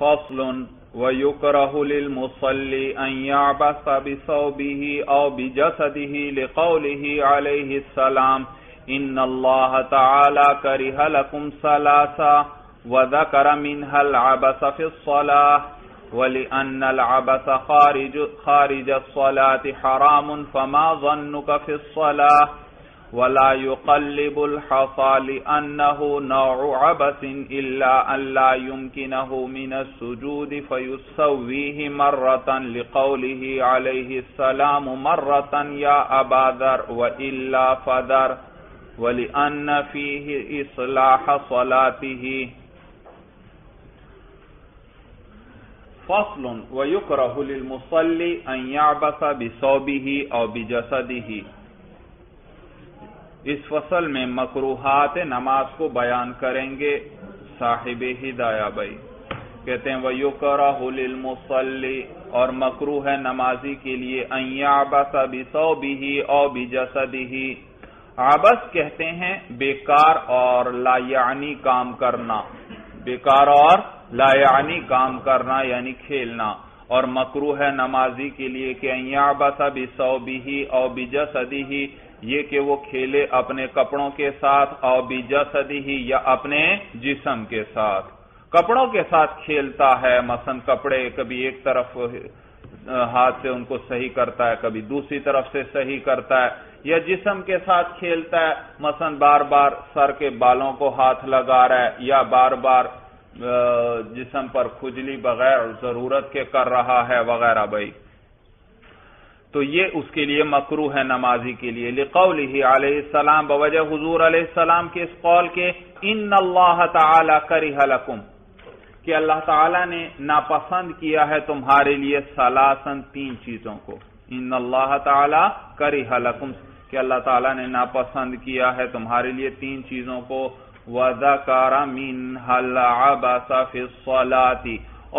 فصل ويكره للمصلي أن يعبث بثوبه أو بجسده لقوله عليه السلام إن الله تعالى كره لكم ثلاثا وذكر منها العبث في الصلاة ولأن العبث خارج الصلاة حرام فما ظنك في الصلاة ولا يقلب الحصى لأنه نوع عبث إلا أن لا يمكنه من السجود فيسويه مرة لقوله عليه السلام مرة يا أبا ذر وإلا فذر ولأن فيه إصلاح صلاته. فصل ويكره للمصلي أن يعبث بثوبه أو بجسده. اس فصل میں مکروہات نماز کو بیان کریں گے صاحب ہدایہ بھائی. کہتے ہیں وَيُكْرَهُ لِلْمُصَلِّ اور مکروہ ہے نمازی کے لیے أَنْ يَعْبَثَ بِثَوْبِهِ أَوْ بِجَسَدِهِ. عبث کہتے ہیں بیکار اور لا یعنی کام کرنا، بیکار اور لا یعنی کام کرنا یعنی کھیلنا. اور مکروہ ہے نمازی کے لیے کہ أَنْ يَعْبَثَ بِثَوْبِهِ أَوْ بِجَسَدِهِ، یہ کہ وہ کھیلے اپنے کپڑوں کے ساتھ، او بجسدہ یا اپنے جسم کے ساتھ. کپڑوں کے ساتھ کھیلتا ہے، مثلا کپڑے کبھی ایک طرف ہاتھ سے ان کو صحیح کرتا ہے، کبھی دوسری طرف سے صحیح کرتا ہے. یا جسم کے ساتھ کھیلتا ہے، مثلا بار بار سر کے بالوں کو ہاتھ لگا رہا ہے یا بار بار جسم پر کھجلی بغیر ضرورت کے کر رہا ہے وغیرہ بھائی. تو یہ اس کے لیے مکروہ ہے نمازی کے لیے. لقوله علیہ السلام، بوجہ حضور علیہ السلام کے اس قول کے ان اللہ تعالی کرہ لکم، کہ اللہ تعالی نے ناپسند کیا ہے تمہارے لیے ثلاثن، تین چیزوں کو. ان اللہ تعالی کرہ لکم، کہ اللہ تعالی نے ناپسند کیا ہے تمہارے لیے تین چیزوں کو. وذکر منها العبث فی الصلاۃ،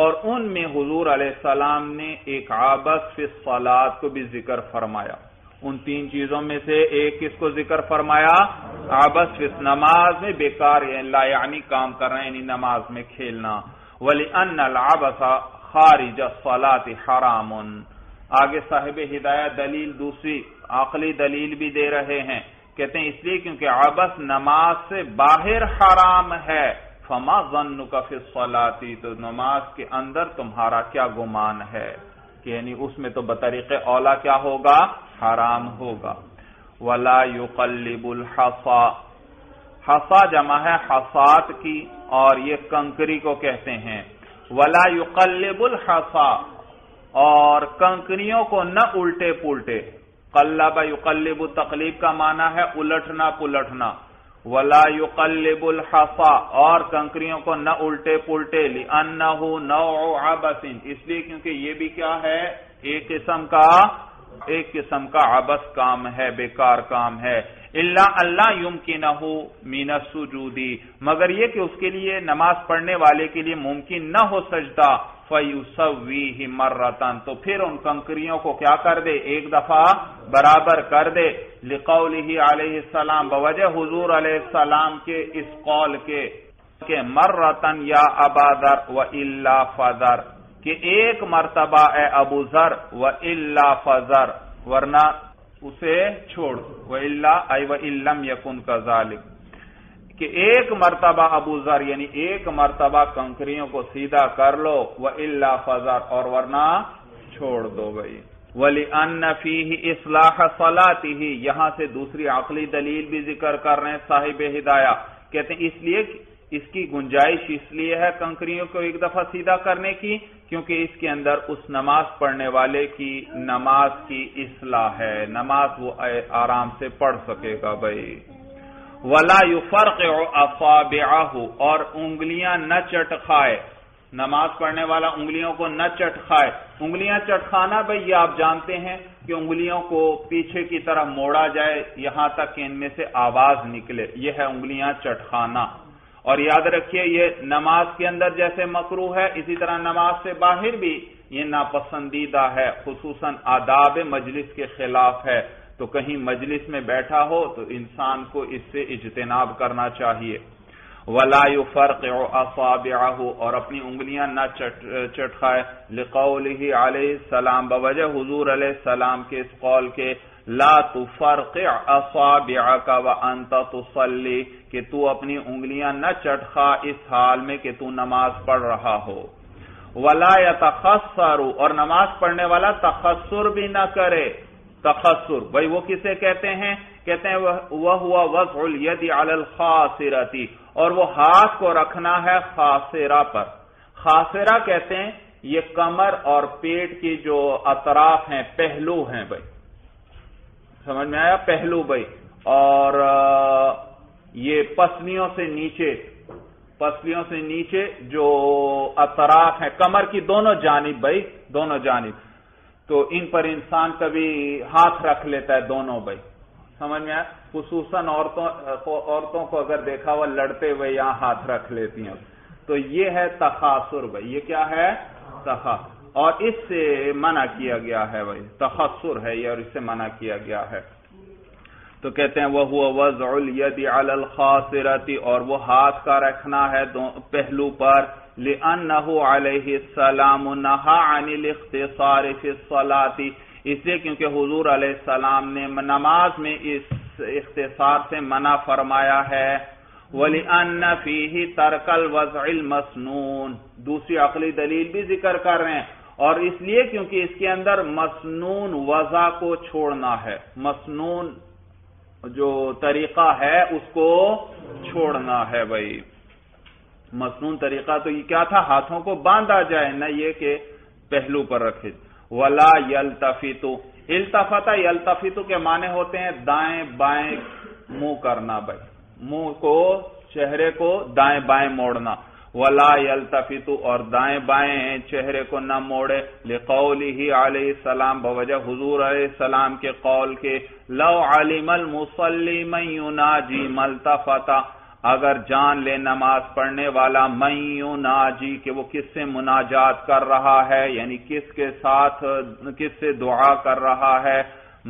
اور ان میں حضور علیہ السلام نے ایک عبث فی الصلاۃ کو بھی ذکر فرمایا. ان تین چیزوں میں سے ایک کس کو ذکر فرمایا؟ عبث فی نماز میں بیکار لا یعنی کام کر رہے ہیں نماز میں کھیلنا. وَلِأَنَّ الْعَبَثَ خَارِجَ الصَّلَاةِ حَرَامٌ. آگے صاحب ہدایہ دلیل، دوسری عقلی دلیل بھی دے رہے ہیں. کہتے ہیں اس لیے کیونکہ عبث نماز سے باہر حرام ہے. فما ظنك في الصلاۃ، تو نماز کے اندر تمہارا کیا گمان ہے، کہ یعنی اس میں تو بطریق اولا کیا ہوگا؟ حرام ہوگا. ولا يقلب الحصى، حصى جمع ہے حصات کی، اور یہ کنکری کو کہتے ہیں. ولا يقلب الحصى، اور کنکریوں کو نہ الٹے پلٹے. قلب يقلب تقلیب کا معنی ہے الٹنا پلٹنا. ولا يقلب الحصى، اور کنکریوں کو نہ الٹے پلٹے. لأنه نوع عبث، اس لیے کیونکہ یہ بھی کیا ہے؟ ایک قسم کا عبث کام ہے، بیکار کام ہے. الا اللہ يمكنه من السجود، مگر یہ کہ اس کے لیے نماز پڑھنے والے کے لیے ممکن نہ ہو سجدہ. فَيُسَوِّيهِ مَرَّةً، تو پھر ان کنکریوں کو کیا کر دے؟ ایک دفعہ برابر کر دے. لِقَوْلِهِ علیہ السلام، بوجہ حضور علیہ السلام کے اس قول کے کہ مَرَّةً یا أَبَا ذَرْ وَإِلَّا فَذَرْ، کہ ایک مرتبہ اے ابو ذر، وَإِلَّا فَذَرْ ورنہ اسے چھوڑ. وَإِلَّا اَيْ وَإِلَّمْ يَكُنْ كَذَلِكَ، کہ ایک مرتبہ ابو ذر یعنی ایک مرتبہ کنکریوں کو سیدھا کر لو. وَإِلَّا فَذَرْ، اور ورنہ چھوڑ دو بھائی. وَلِأَنَّ فِيهِ إِصْلَاحَ صَلَاتِهِ، یہاں سے دوسری عقلی دلیل بھی ذکر کر رہے ہیں صاحب ہدایہ. کہتے ہیں اس لیے اس کی گنجائش اس لیے ہے کنکریوں کو ایک دفعہ سیدھا کرنے کی، کیونکہ اس کے اندر اس نماز پڑھنے والے کی نماز کی اصلاح ہے، نماز وہ آرام سے پڑھ سکے گا بھائی. وَلَا يُفَرْقِعُ أَصَابِعَهُ، اور انگلیاں نہ چٹخائے. نماز پڑھنے والا انگلیوں کو نہ چٹخائے. انگلیاں چٹخانا بھئی یہ آپ جانتے ہیں کہ انگلیوں کو پیچھے کی طرف موڑا جائے یہاں تک کہ ان میں سے آواز نکلے، یہ ہے انگلیاں چٹخانا. اور یاد رکھیے یہ نماز کے اندر جیسے مکروہ ہے، اسی طرح نماز سے باہر بھی یہ ناپسندیدہ ہے، خصوصاً آداب مجلس کے خلاف ہے. تو کہیں مجلس میں بیٹھا ہو تو انسان کو اس سے اجتناب کرنا چاہیے. ولا يفرقع اصابعه، اور اپنی انگلیاں نہ چٹخائے، لقوله علیہ السلام، بوجہ حضور علیہ السلام کے اس قول کے لا تفرقع اصابعک وانت تصلی، کہ تو اپنی انگلیاں نہ چٹخا اس حال میں کہ تو نماز پڑھ رہا ہو، ولا يتخصر، اور نماز پڑھنے والا تخصر بھی نہ کرے۔ تخصر بھائی وہ کسے کہتے ہیں؟ کہتے ہیں وَهُوَ وَضْعُ الْيَدِ عَلَى الْخَاصِرَةِ، اور وہ ہاتھ کو رکھنا ہے خاصرہ پر۔ خاصرہ کہتے ہیں یہ کمر اور پیٹ کی جو اطراف ہیں، پہلو ہیں بھائی، سمجھ میں آیا؟ پہلو بھائی، اور یہ پسلیوں سے نیچے جو اطراف ہیں کمر کی، دونوں جانب بھائی، دونوں جانب، تو ان پر انسان کبھی ہاتھ رکھ لیتا ہے دونوں بھائی، سمجھ میں آیا؟ خصوصاً عورتوں کو اگر دیکھا ہوا لڑتے ہوئے یہاں ہاتھ رکھ لیتی ہیں، تو یہ ہے تخاصر بھائی، یہ کیا ہے؟ تخاصر، اور اس سے منع کیا گیا ہے بھائی، تخاصر ہے یہ اور اس سے منع کیا گیا ہے۔ تو کہتے ہیں وَهُوَ وَضْعُ الْيَدِ عَلَى الْخَاصِرَةِ، اور وہ ہاتھ کا رکھنا ہے پہلو پر، لِأَنَّهُ عَلَيْهِ السَّلَامُ نَهَى عَنِ الْاخْتِصَارِ فِي الصَّلَاةِ، اس لیے کیونکہ حضور علیہ السلام نے نماز میں اس اختصار سے منع فرمایا ہے۔ وَلِأَنَّ فِيهِ تَرْكَ الْوَضْعِ الْمَسْنُونِ، دوسری عقلی دلیل بھی ذکر کر رہے ہیں، اور اس لیے کیونکہ اس کے اندر مسنون وضع کو چھوڑنا ہے، مسنون جو طریقہ ہے اس کو چھوڑنا ہے بھائی، مسنون طریقہ تو یہ کیا تھا؟ ہاتھوں کو باندھا جائے، نہ یہ کہ پہلو پر رکھے۔ ولا یلتفتو، التفتا یلتفتو کے معنی ہوتے ہیں دائیں بائیں منہ کرنا بھائی، منہ کو، چہرے کو دائیں بائیں موڑنا، ولا یلتفتو، اور دائیں بائیں چہرے کو نہ موڑے، لقوله علیہ السلام، بوجہ حضور علیہ السلام کے قول کے، لو علم المصلی من یناجی ملتفتا، اگر جان لے نماز پڑھنے والا من یناجی، کہ وہ کس سے مناجات کر رہا ہے، یعنی کس کے ساتھ، کس سے دعا کر رہا ہے،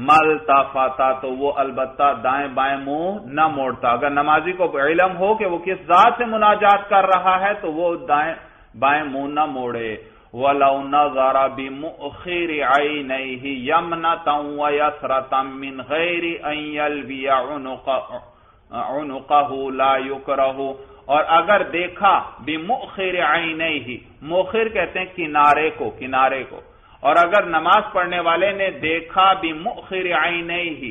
ملتفت، تو وہ البتہ دائیں بائیں منہ نہ موڑتا۔ اگر نمازی کو علم ہو کہ وہ کس ذات سے مناجات کر رہا ہے تو وہ دائیں بائیں منہ نہ موڑے۔ وَلَوْ نَظَرَ بِمُؤْخِرِ عَيْنَيْهِ يَمْنَةً وَيَسْرَةً مِنْ غَيْرِ أَنْ يَلْوِيَ عُنُقَهُ لَا يُكْرَهُ، اور اگر دیکھا، بِمُؤْخِرِ عَيْنَيْهِ، مؤخر کہتے ہیں کنارے کو، کنارے کو، اور اگر نماز پڑھنے والے نے دیکھا بِمُؤْخِرِ عَيْنَيْهِ،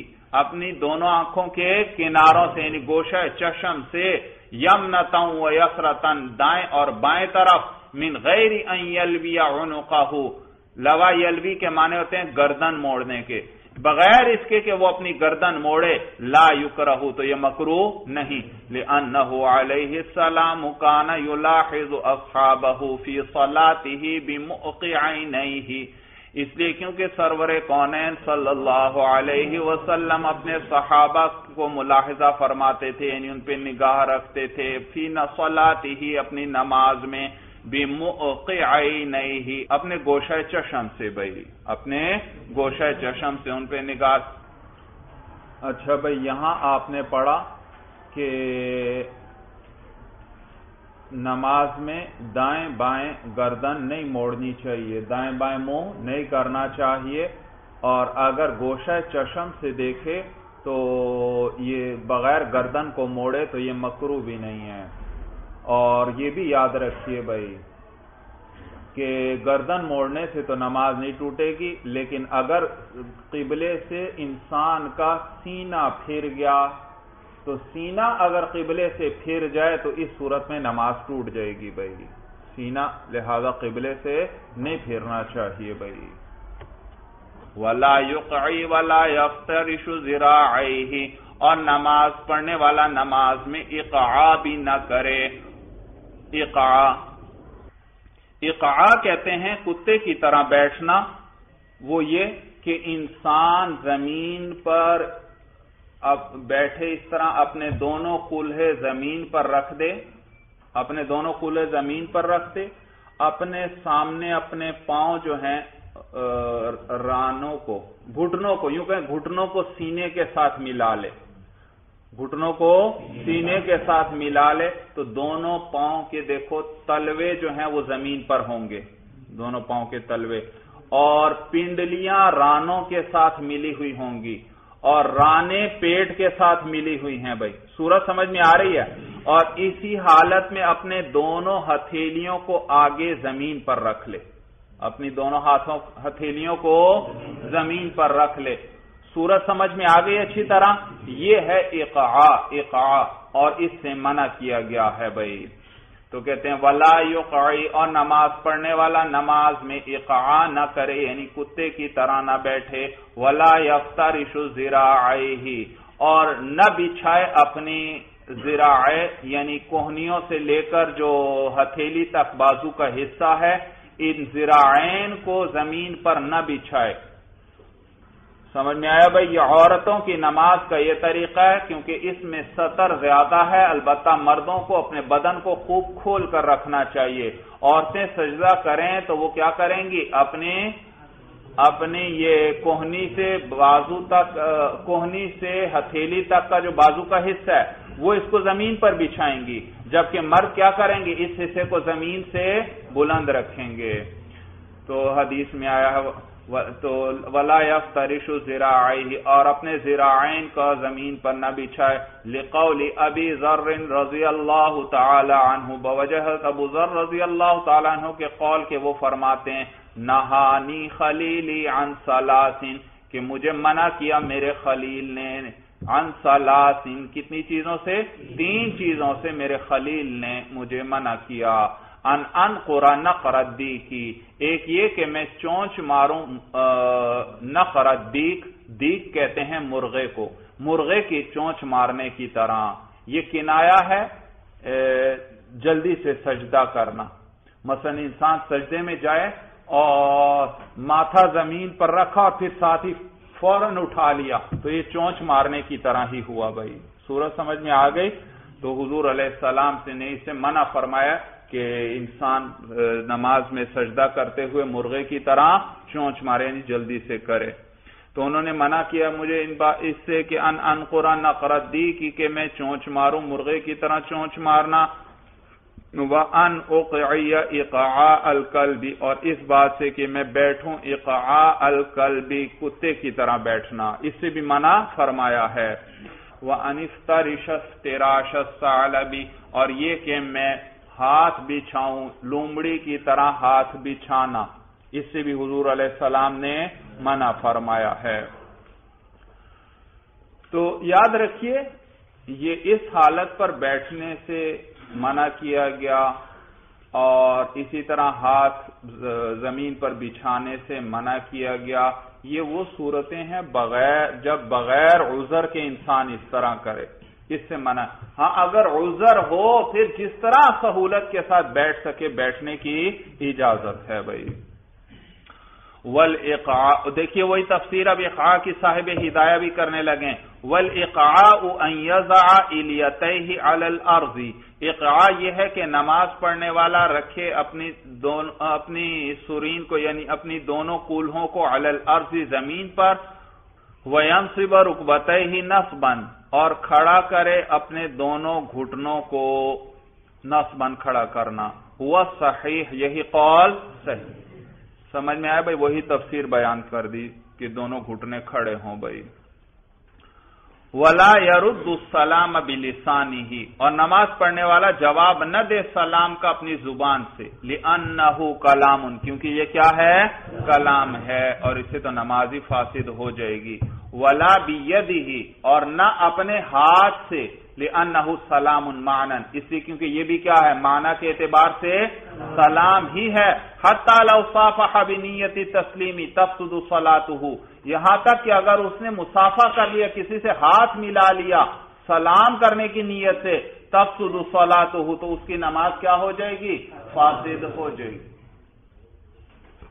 اپنی دونوں آنکھوں کے کناروں سے یعنی گوشہ چشم سے، یمنتاً و یسرتاً، دائیں اور بائیں طرف، من غیر ان یلوی عنقہ، لوا یلوی کے معنی ہوتے ہیں گردن موڑنے کے، بغیر اس کے کہ وہ اپنی گردن موڑے، لا یکرہ، تو یہ مکروہ نہیں، لأنہ علیہ السلام کان یلاحظ اصحابہ فی صلاتہ بمقعینیہ، اس لیے کیونکہ سرور کونین صلی اللہ علیہ وسلم اپنے صحابہ کو ملاحظہ فرماتے تھے، یعنی ان پہ نگاہ رکھتے تھے، فی صلاتہ، اپنی نماز میں، بمقعینیہ، اپنے گوشہ چشم سے بھائی، اپنے گوشہ چشم سے ان پہ نگاہ۔ اچھا بھائی یہاں آپ نے پڑھا کہ نماز میں دائیں بائیں گردن نہیں موڑنی چاہیے، دائیں بائیں منہ نہیں کرنا چاہیے، اور اگر گوشہ چشم سے دیکھے تو یہ بغیر گردن کو موڑے تو یہ مکروہ بھی نہیں ہے۔ اور یہ بھی یاد رکھیے بھائی کہ گردن موڑنے سے تو نماز نہیں ٹوٹے گی، لیکن اگر قبلے سے انسان کا سینہ پھر گیا، تو سینہ اگر قبلے سے پھر جائے تو اس صورت میں نماز ٹوٹ جائے گی بھائی، سینہ لہذا قبلے سے نہیں پھرنا چاہیے بھائی۔ وَلَا يُقْعِي وَلَا يَفْتَرِشُ ذِرَاعَيْهِ، اور نماز پڑھنے والا نماز میں اقعا بھی نہ کرے۔ اقعا کہتے ہیں کتے کی طرح بیٹھنا، وہ یہ کہ انسان زمین پر اب بیٹھے اس طرح، اپنے دونوں کلہے زمین پر رکھ دے، اپنے دونوں کلہے زمین پر رکھ دے، اپنے سامنے اپنے پاؤں جو ہیں رانوں کو، گھٹنوں کو، یوں کہیں گھٹنوں کو سینے کے ساتھ ملا لے، گھٹنوں کو سینے کے ساتھ ملا لے تو دونوں پاؤں کے دیکھو تلوے جو ہیں وہ زمین پر ہوں گے، دونوں پاؤں کے تلوے، اور پنڈلیاں رانوں کے ساتھ ملی ہوئی ہوں گی، اور رانے پیٹ کے ساتھ ملی ہوئی ہیں۔ بھائی صورت سمجھ میں آ رہی ہے؟ اور اسی حالت میں اپنے دونوں ہتھیلیوں کو آگے زمین پر رکھ لے، اپنی دونوں ہتھیلیوں کو زمین پر رکھ لے۔ صورت سمجھ میں آ گئی اچھی طرح؟ یہ ہے اقعا اور اس سے منع کیا گیا ہے بھائی۔ تو کہتے ہیں ولا یقعی، اور نماز پڑھنے والا نماز میں اقعا نہ کرے، یعنی کتے کی طرح نہ بیٹھے۔ ولا یفترش ذراعیہ، اور نہ بچھائے اپنی ذراعیں، یعنی کوہنیوں سے لے کر جو ہتھیلی تک بازو کا حصہ ہے، ان ذراعین کو زمین پر نہ بچھائے۔ سمجھ میں آیا بھائی؟ یہ عورتوں کی نماز کا یہ طریقہ ہے، کیونکہ اس میں ستر زیادہ ہے، البتہ مردوں کو اپنے بدن کو خوب کھول کر رکھنا چاہیے۔ عورتیں سجدہ کریں تو وہ کیا کریں گی؟ اپنے یہ کوہنی سے بازو تک، کوہنی سے ہتھیلی تک کا جو بازو کا حصہ ہے وہ اس کو زمین پر بچھائیں گی، جبکہ مرد کیا کریں گے؟ اس حصے کو زمین سے بلند رکھیں گے۔ تو حدیث میں آیا ہے تو ولا یفترش ذراعیہ، اور اپنے ذراعین کا زمین پر نہ بچھائے۔ لقول ابی ذر رضی اللہ تعالی عنہ، بوجہ ابو ذر رضی اللہ تعالی عنہ کے قول کے وہ فرماتے ہیں نہانی خلیلی عن ثلاث، کہ مجھے منع کیا میرے خلیل نے، عن ثلاث، کتنی چیزوں سے؟ تین چیزوں سے میرے خلیل نے مجھے منع کیا۔ ان قرآن نقردی کی، ایک یہ کہ میں چونچ ماروں نقرد دیک، دیک کہتے ہیں مرغے کو، مرغے کی چونچ مارنے کی طرح، یہ کنایا ہے جلدی سے سجدہ کرنا۔ مثلا انسان سجدے میں جائے اور ماتھا زمین پر رکھا، پھر ساتھ ہی فوراً اٹھا لیا، تو یہ چونچ مارنے کی طرح ہی ہوا بھائی۔ صورت سمجھ میں آ گئی؟ تو حضور علیہ السلام نے اسے منع فرمایا کہ انسان نماز میں سجدہ کرتے ہوئے مرغے کی طرح چونچ مارے، یعنی جلدی سے کرے۔ تو انہوں نے منع کیا مجھے اس سے کہ ان قرآن نقرت دی، کہ میں چونچ ماروں مرغے کی طرح چونچ مارنا۔ وَأَنْ اُقْعِيَ اِقْعَاءَ الْقَلْبِ، اور اس بات سے کہ میں بیٹھوں اِقْعَاءَ الْقَلْبِ، کتے کی طرح بیٹھنا، اس سے بھی منع فرمایا ہے۔ وَأَنْ اِفْتَرِشَ اِفْتِرَاشَ الثَّعْلَبِ، اور یہ کہ میں ہاتھ بچھاؤں، لومڑی کی طرح ہاتھ بچھانا، اس سے بھی حضور علیہ السلام نے منع فرمایا ہے۔ تو یاد رکھیے یہ اس حالت پر بیٹھنے سے منع کیا گیا، اور اسی طرح ہاتھ زمین پر بچھانے سے منع کیا گیا۔ یہ وہ صورتیں ہیں جب بغیر عذر کے انسان اس طرح کرے، اس سے منع۔ ہاں اگر عذر ہو پھر جس طرح سہولت کے ساتھ بیٹھ سکے بیٹھنے کی اجازت ہے بھائی۔ والاقعاء، دیکھیے وہی تفسیر اب اقعاء کی صاحب ہدایہ بھی کرنے لگیں۔ والاقعاء ان یضع الیتیہ علی الارض، اقعاء یہ ہے کہ نماز پڑھنے والا رکھے اپنی سرین کو، یعنی اپنی دونوں کولہوں کو، علی الارض، زمین پر، وینصب رکبتیہ نصبا، اور کھڑا کرے اپنے دونوں گھٹنوں کو نصباً، کھڑا کرنا۔ ہوا صحیح، یہی قول صحیح۔ سمجھ میں آئے بھائی؟ وہی تفسیر بیان کر دی کہ دونوں گھٹنے کھڑے ہوں بھائی۔ وَلَا يَرُدُّ السَّلَامَ بِلِسَانِهِ، اور نماز پڑھنے والا جواب نہ دے سلام کا اپنی زبان سے، لِأَنَّهُ كَلَامٌ، کیونکہ یہ کیا ہے؟ کلام ہے، اور اس سے تو نماز ہی فاسد ہو جائے گی۔ وَلَا بِيَدِهِ، اور نہ اپنے ہاتھ سے، لِأَنَّهُ سَلَامٌ مَعْنًا، اس لیے کیونکہ یہ بھی کیا ہے؟ معنی کے اعتبار سے سلام ہی ہے۔ حَتَّى لَوْ صَافَحَ بِنِيَّةِ تَسْلِيمِ تَفْسُدُ صَلَاتُهُ، یہاں تک کہ اگر اس نے مصافحہ کر لیا، کسی سے ہاتھ ملا لیا سلام کرنے کی نیت سے، تفسد صلاتہ، تو اس کی نماز کیا ہو جائے گی؟ فاسد ہو جائے گی۔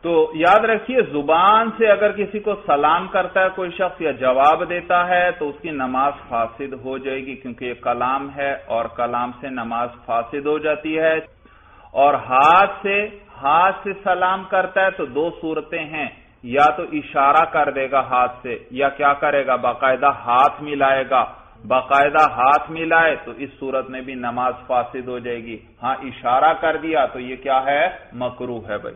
تو یاد رکھیے زبان سے اگر کسی کو سلام کرتا ہے کوئی شخص یا جواب دیتا ہے تو اس کی نماز فاسد ہو جائے گی، کیونکہ یہ کلام ہے اور کلام سے نماز فاسد ہو جاتی ہے۔ اور ہاتھ سے سلام کرتا ہے تو دو صورتیں ہیں، یا تو اشارہ کر دے گا ہاتھ سے، یا کیا کرے گا؟ باقاعدہ ہاتھ ملائے گا، باقاعدہ ہاتھ ملائے تو اس صورت میں بھی نماز فاسد ہو جائے گی. ہاں اشارہ کر دیا تو یہ کیا ہے؟ مکروہ ہے بھائی.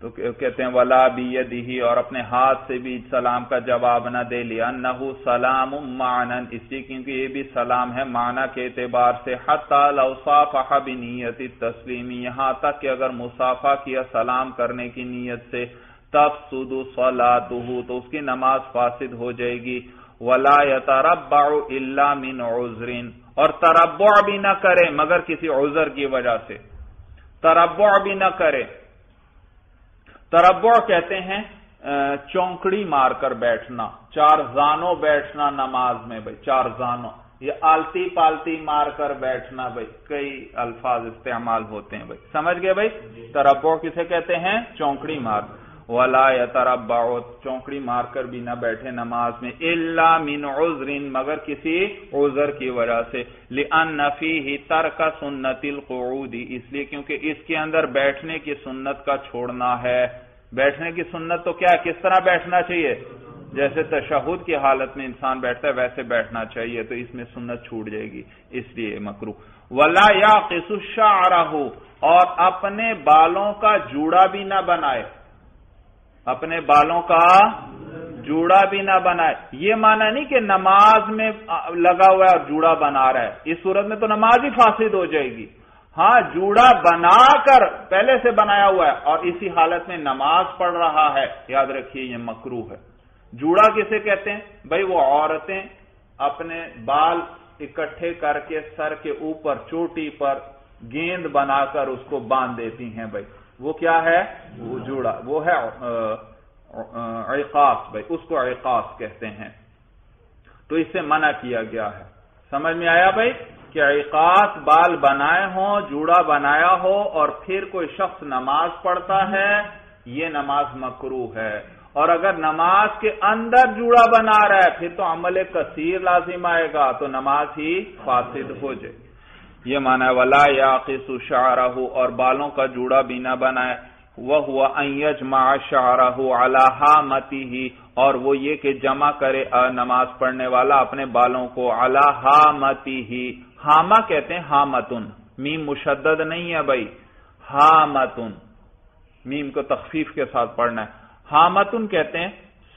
تو کہتے ہیں ولا بیدہ، اور اپنے ہاتھ سے بھی سلام کا جواب نہ دے لیا. انہو سلام معنن، اسی کیونکہ یہ بھی سلام ہے معنی کے اعتبار سے. حتی لو صافح بنیت التسلیم، یہاں تک کہ اگر مصافحہ کیا سلام کرنے کی نیت سے، تفسد صلاتہ، تو اس کی نماز فاسد ہو جائے گی. ولا یتربع الا من عذر، اور تربع بھی نہ کرے مگر کسی عذر کی وجہ سے. تربع بھی نہ کرے، تربع کہتے ہیں چونکڑی مار کر بیٹھنا، چار زانوں بیٹھنا نماز میں بھائی، چار زانوں، یہ آلتی پالتی مار کر بیٹھنا بھائی، کئی الفاظ استعمال ہوتے ہیں بھائی. سمجھ گئے بھائی تربع کسے کہتے ہیں؟ چونکڑی مار. ولا یتربع، چونکڑی مار کر بھی نہ بیٹھے نماز میں، الا من عذر، مگر کسی عذر کی وجہ سے. لان فیہ ترک سنت القعود، اس لیے کیونکہ اس کے اندر بیٹھنے کی سنت کا چھوڑنا ہے. بیٹھنے کی سنت تو کیا ہے؟ کس طرح بیٹھنا چاہیے؟ جیسے تشہد کی حالت میں انسان بیٹھتا ہے ویسے بیٹھنا چاہیے، تو اس میں سنت چھوٹ جائے گی، اس لیے مکروہ. ولا یعقص شعرہ، اور اپنے بالوں کا جوڑا بھی نہ بنائے، اپنے بالوں کا جوڑا بھی نہ بنائے. یہ معنی نہیں کہ نماز میں لگا ہوا ہے اور جوڑا بنا رہا ہے، اس صورت میں تو نماز ہی فاسد ہو جائے گی. ہاں جوڑا بنا کر پہلے سے بنایا ہوا ہے اور اسی حالت میں نماز پڑھ رہا ہے، یاد رکھیے یہ مکروہ ہے. جوڑا کسے کہتے ہیں بھائی؟ وہ عورتیں اپنے بال اکٹھے کر کے سر کے اوپر چوٹی پر گیند بنا کر اس کو باندھ دیتی ہیں بھائی، وہ کیا ہے؟ وہ جوڑا، وہ ہے عقاص بھائی، اس کو عقاص کہتے ہیں. تو اس سے منع کیا گیا ہے. سمجھ میں آیا بھائی کہ عقاص بال بنائے ہوں، جوڑا بنایا ہو اور پھر کوئی شخص نماز پڑھتا ہے، یہ نماز مکروہ ہے. اور اگر نماز کے اندر جوڑا بنا رہا ہے پھر تو عمل کثیر لازم آئے گا، تو نماز ہی فاسد ہو جائے گی. یہ مانا ولا یعقص شعرہ، اور بالوں کا جوڑا بھی نہ بنائے. وہو ان یجمع شعرہ علی ہامتہ، اور وہ یہ کہ جمع کرے نماز پڑھنے والا اپنے بالوں کو علی ہامتہ. ہامہ کہتے ہیں ہامتن، میم مشدد نہیں ہے بھائی، ہامتن، میم کو تخفیف کے ساتھ پڑھنا ہے. ہامتن کہتے ہیں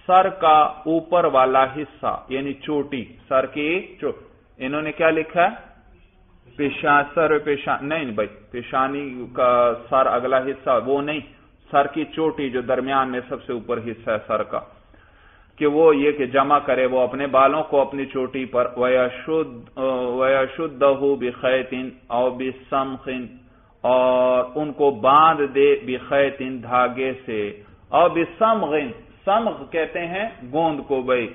سر کا اوپر والا حصہ، یعنی چوٹی، سر کی چوٹی. انہوں نے کیا لکھا ہے؟ پیشان، سر پیشان نہیں بھائی، پیشانی کا سر اگلا حصہ وہ نہیں، سر کی چوٹی جو درمیان میں سب سے اوپر حصہ ہے سر کا، کہ وہ یہ کہ جمع کرے وہ اپنے بالوں کو اپنی چوٹی پر. وَيَشُدَّهُ بِخَيْطٍ أَوْ بِسَمْخٍ، اور ان کو باندھ دے بِخَيْطٍ دھاگے سے، اور بِسَمْغٍ، سمغ کہتے ہیں گوند کو بھائی،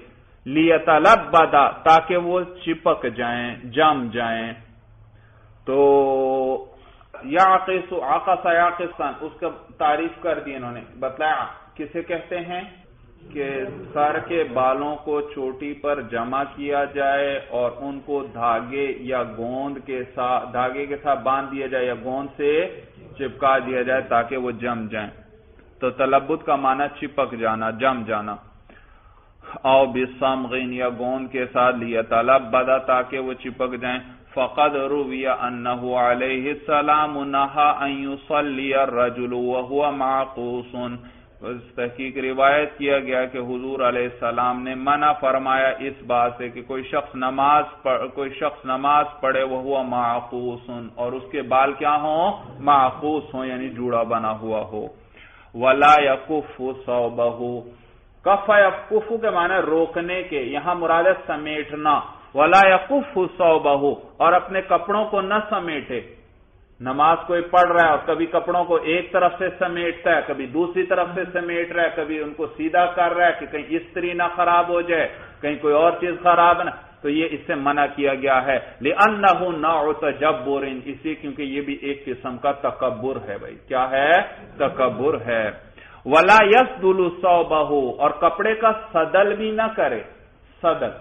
لِيَتَلَبَّدَ، تاکہ وہ چپک جائیں، جم جائیں. تو یعقص، عقص یعقصن، اس کا تعریف کر دی انہوں نے، بتلایا کسے کہتے ہیں کہ سر کے بالوں کو چوٹی پر جمع کیا جائے اور ان کو دھاگے یا گوند کے ساتھ، دھاگے کے ساتھ باندھ دیا جائے یا گوند سے چپکا دیا جائے تاکہ وہ جم جائیں. تو تلبد کا معنی چپک جانا، جم جانا. او بسمغین، یا گوند کے ساتھ، لیتلبد، تاکہ وہ چپک جائیں. فقد روی انه علیہ السلام نہا ان یصلی الرجل وهو معقوص، تحقیق روایت کیا گیا کہ حضور علیہ السلام نے منع فرمایا اس بات سے کہ کوئی شخص نماز پڑھے وهو معقوص، اور اس کے بال کیا ہوں؟ معقوص ہوں، یعنی جوڑا بنا ہوا ہو. ولا یکف ثوبه، کف یکف کے معنی روکنے کے، یہاں مراد سمیٹنا. ولا یقف ثوبہ، اور اپنے کپڑوں کو نہ سمیٹے. نماز کوئی پڑھ رہا ہے اور کبھی کپڑوں کو ایک طرف سے سمیٹتا ہے، کبھی دوسری طرف سے سمیٹ رہا ہے، کبھی ان کو سیدھا کر رہا ہے کہ کہیں استری نہ خراب ہو جائے، کہیں کوئی اور چیز خراب نہ، تو یہ اس سے منع کیا گیا ہے. لأنه نوع تجبر، اسی کیونکہ یہ بھی ایک قسم کا تکبر ہے بھائی، کیا ہے؟ تکبر ہے. ولا یسدل ثوبہ، اور کپڑے کا صدل بھی نہ کرے. صدل،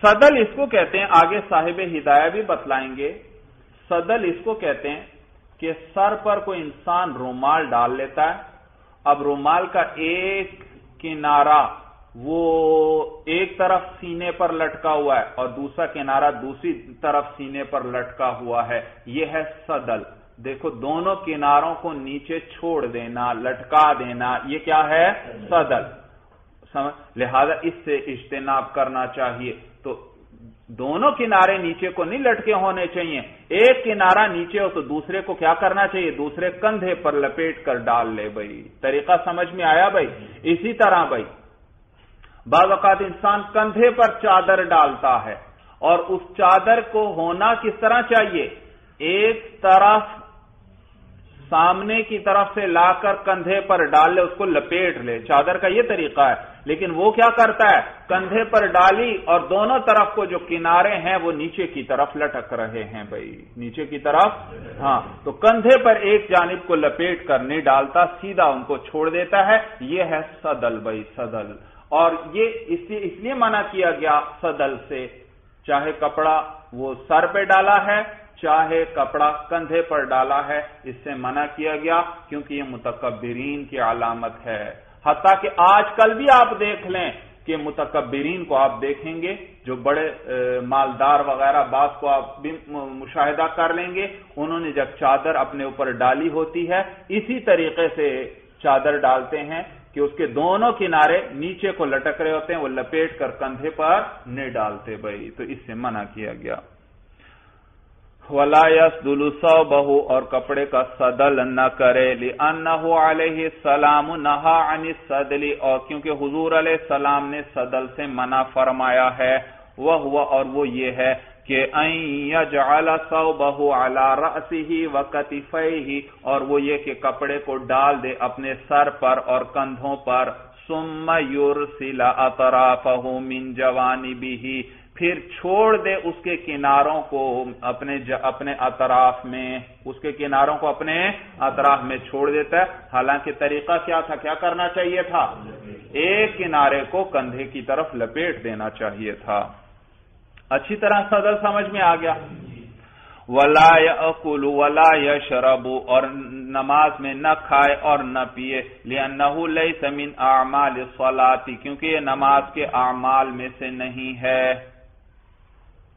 صدل اس کو کہتے ہیں، آگے صاحب ہدایہ بھی بتلائیں گے، صدل اس کو کہتے ہیں کہ سر پر کوئی انسان رومال ڈال لیتا ہے، اب رومال کا ایک کنارہ وہ ایک طرف سینے پر لٹکا ہوا ہے اور دوسرا کنارہ دوسری طرف سینے پر لٹکا ہوا ہے، یہ ہے صدل. دیکھو دونوں کناروں کو نیچے چھوڑ دینا، لٹکا دینا، یہ کیا ہے؟ صدل. لہذا اس سے اجتناب کرنا چاہیے. تو دونوں کنارے نیچے کو نہیں لٹکے ہونے چاہیے، ایک کنارہ نیچے ہو تو دوسرے کو کیا کرنا چاہیے؟ دوسرے کندھے پر لپیٹ کر ڈال لے. بھائی طریقہ سمجھ میں آیا بھائی؟ اسی طرح بھائی بعض اوقات انسان کندھے پر چادر ڈالتا ہے، اور اس چادر کو ہونا کس طرح چاہیے؟ ایک طرف سامنے کی طرف سے لا کر کندھے پر ڈال لے، اس کو لپیٹ لے. چادر کا یہ طریقہ ہے. لیکن وہ کیا کرتا ہے؟ کندھے پر ڈالی اور دونوں طرف کو جو کنارے ہیں وہ نیچے کی طرف لٹک رہے ہیں. بھائی نیچے کی طرف، ہاں، تو کندھے پر ایک جانب کو لپیٹ کر نہیں ڈالتا، سیدھا ان کو چھوڑ دیتا ہے. یہ ہے صدل. بھائی صدل، اور یہ اس لیے منع کیا گیا صدل سے، چاہے کپڑا وہ سر پہ ڈالا ہے چاہے کپڑا کندھے پر ڈالا ہے، اس سے منع کیا گیا کیونکہ یہ متکبرین کی علامت ہے. حتیٰ کہ آج کل بھی آپ دیکھ لیں کہ متکبرین کو آپ دیکھیں گے، جو بڑے مالدار وغیرہ بات کو آپ بھی مشاہدہ کر لیں گے، انہوں نے جب چادر اپنے اوپر ڈالی ہوتی ہے اسی طریقے سے چادر ڈالتے ہیں کہ اس کے دونوں کنارے نیچے کو لٹک رہے ہوتے ہیں، وہ لپیٹ کر کندھے پر نہیں ڈالتے. بھائی تو اس سے منع کیا گیا. وَلَا يَسْدُلُ ثَوْبَهُ، اور کپڑے کا صدل نہ کرے. لِأَنَّهُ عَلَيْهِ السَّلَامُ نَهَا عَنِ الصَّدْلِ، اور کیونکہ حضور علیہ السلام نے صدل سے منع فرمایا ہے. وَهُوَ، اور وہ یہ ہے کہ أَن يَجْعَلَ ثَوْبَهُ عَلَى رَأْسِهِ وَكَتِفَيْهِ، اور وہ یہ کہ کپڑے کو ڈال دے اپنے سر پر اور کندھوں پر. ثُمَّ يُرْسِلَ أَطْرَافَهُ مِن جَوَانِبِهِ، پھر چھوڑ دے اس کے کناروں کو اپنے اطراف میں، اس کے کناروں کو اپنے اطراف میں چھوڑ دیتا ہے. حالانکہ طریقہ کیا تھا؟ کیا کرنا چاہیے تھا؟ ایک کنارے کو کندھے کی طرف لپیٹ دینا چاہیے تھا. اچھی طرح صدل سمجھ میں آ گیا. وَلَا يَأْكُلُ وَلَا يَشْرَبُ، اور نماز میں نہ کھائے اور نہ پیئے. لِأَنَّهُ لَيْسَ مِنْ أَعْمَالِ الصَّلَاةِ، کیونکہ یہ نماز کے اعمال میں سے نہیں ہے.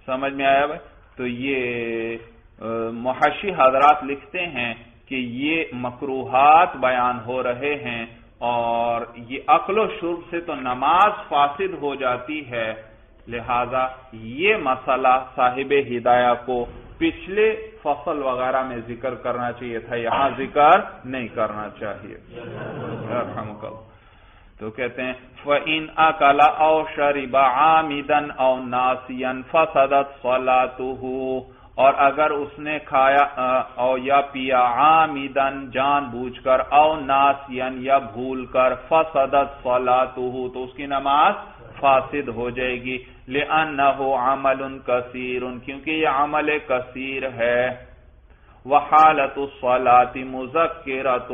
سمجھ میں آیا بھائی؟ تو یہ محشی حضرات لکھتے ہیں کہ یہ مکروہات بیان ہو رہے ہیں، اور یہ اکل و شرب سے تو نماز فاسد ہو جاتی ہے. لہذا یہ مسئلہ صاحب ہدایہ کو پچھلے فصل وغیرہ میں ذکر کرنا چاہیے تھا، یہاں ذکر نہیں کرنا چاہیے. رحمک اللہ. تو کہتے ہیں فَإِنْ أَكَلَ أَوْ شَرِبَ عَامِدًا أَوْ نَاسِيًا فَسَدَتْ صَلَاتُهُ، اور اگر اس نے کھایا او یا پیا عامدًا جان بوجھ کر، او ناسیاً یا بھول کر، فَسَدَتْ صَلَاتُهُ، تو اس کی نماز فاسد ہو جائے گی. لِأَنَّهُ عَمَلٌ كَثِيرٌ، کیونکہ یہ عمل کثیر ہے. وَحَالَةُ الصَّلَاةِ مُذَكِّرَةٌ،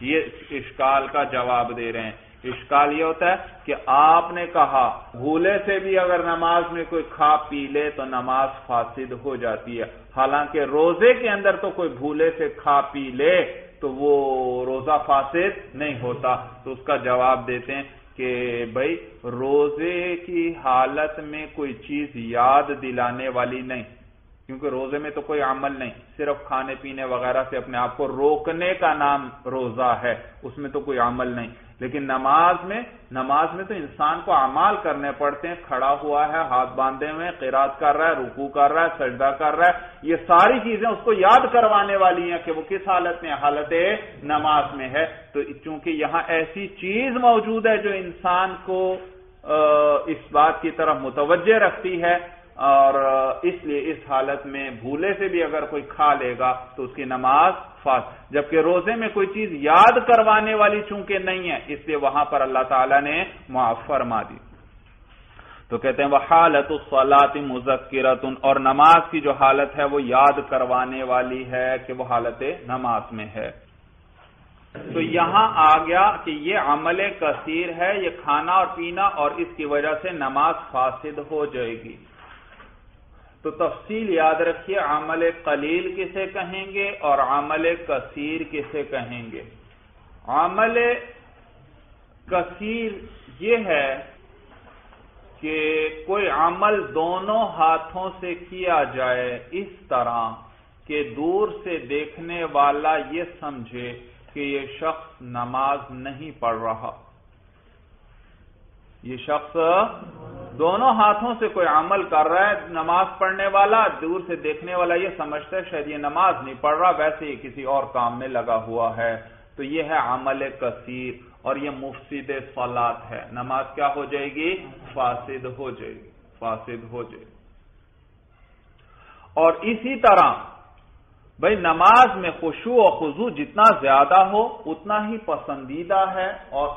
یہ اشکال کا جواب دے رہے ہیں. اشکال یہ ہوتا ہے کہ آپ نے کہا بھولے سے بھی اگر نماز میں کوئی کھا پی لے تو نماز فاسد ہو جاتی ہے. حالانکہ روزے کے اندر تو کوئی بھولے سے کھا پی لے تو وہ روزہ فاسد نہیں ہوتا. تو اس کا جواب دیتے ہیں کہ بھائی روزے کی حالت میں کوئی چیز یاد دلانے والی نہیں، کیونکہ روزے میں تو کوئی عمل نہیں، صرف کھانے پینے وغیرہ سے اپنے آپ کو روکنے کا نام روزہ ہے، اس میں تو کوئی عمل نہیں. لیکن نماز میں تو انسان کو اعمال کرنے پڑتے ہیں. کھڑا ہوا ہے، ہاتھ باندھے ہوئے، قراءت کر رہا ہے، رکوع کر رہا ہے، سجدہ کر رہا ہے، یہ ساری چیزیں اس کو یاد کروانے والی ہیں کہ وہ کس حالت میں، حالت نماز میں ہے. تو چونکہ یہاں ایسی چیز موجود ہے جو انسان کو اس بات کی طرف متوجہ رکھتی ہے، اور اس لیے اس حالت میں بھولے سے بھی اگر کوئی کھا لے گا تو اس کی نماز فاسد. جبکہ روزے میں کوئی چیز یاد کروانے والی چونکہ نہیں ہے، اس لیے وہاں پر اللہ تعالیٰ نے معاف فرما دی. تو کہتے ہیں وَحَالَةُ الصَّلَاةِ مُذَكِّرَةٌ، اور نماز کی جو حالت ہے وہ یاد کروانے والی ہے کہ وہ حالت نماز میں ہے. تو یہاں آ گیا کہ یہ عمل کثیر ہے، یہ کھانا اور پینا، اور اس کی وجہ سے نماز فاسد ہو جائے گی. تو تفصیل یاد رکھیے، عمل قلیل کسے کہیں گے اور عمل کثیر کسے کہیں گے. عمل کثیر یہ ہے کہ کوئی عمل دونوں ہاتھوں سے کیا جائے اس طرح کہ دور سے دیکھنے والا یہ سمجھے کہ یہ شخص نماز نہیں پڑھ رہا. یہ شخص دونوں ہاتھوں سے کوئی عمل کر رہا ہے، نماز پڑھنے والا، دور سے دیکھنے والا یہ سمجھتا ہے شاید یہ نماز نہیں پڑھ رہا، ویسے یہ کسی اور کام میں لگا ہوا ہے. تو یہ ہے عمل کثیر اور یہ مفسد صلاۃ ہے. نماز کیا ہو جائے گی؟ فاسد ہو جائے گی، فاسد ہو جائے گی. اور اسی طرح بھئی نماز میں خشوع و خضوع جتنا زیادہ ہو اتنا ہی پسندیدہ ہے، اور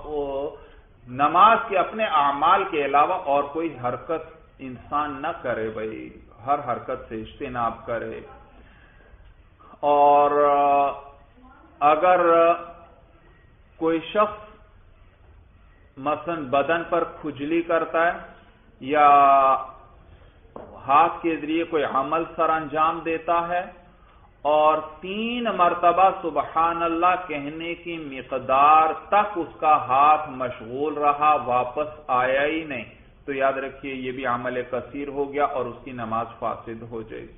نماز کے اپنے اعمال کے علاوہ اور کوئی حرکت انسان نہ کرے، بھئی ہر حرکت سے اجتناب کرے. اور اگر کوئی شخص مثلا بدن پر کھجلی کرتا ہے یا ہاتھ کے ذریعے کوئی عمل سر انجام دیتا ہے اور 3 مرتبہ سبحان اللہ کہنے کی مقدار تک اس کا ہاتھ مشغول رہا، واپس آیا ہی نہیں، تو یاد رکھیے یہ بھی عمل کثیر ہو گیا اور اس کی نماز فاسد ہو جائے گی.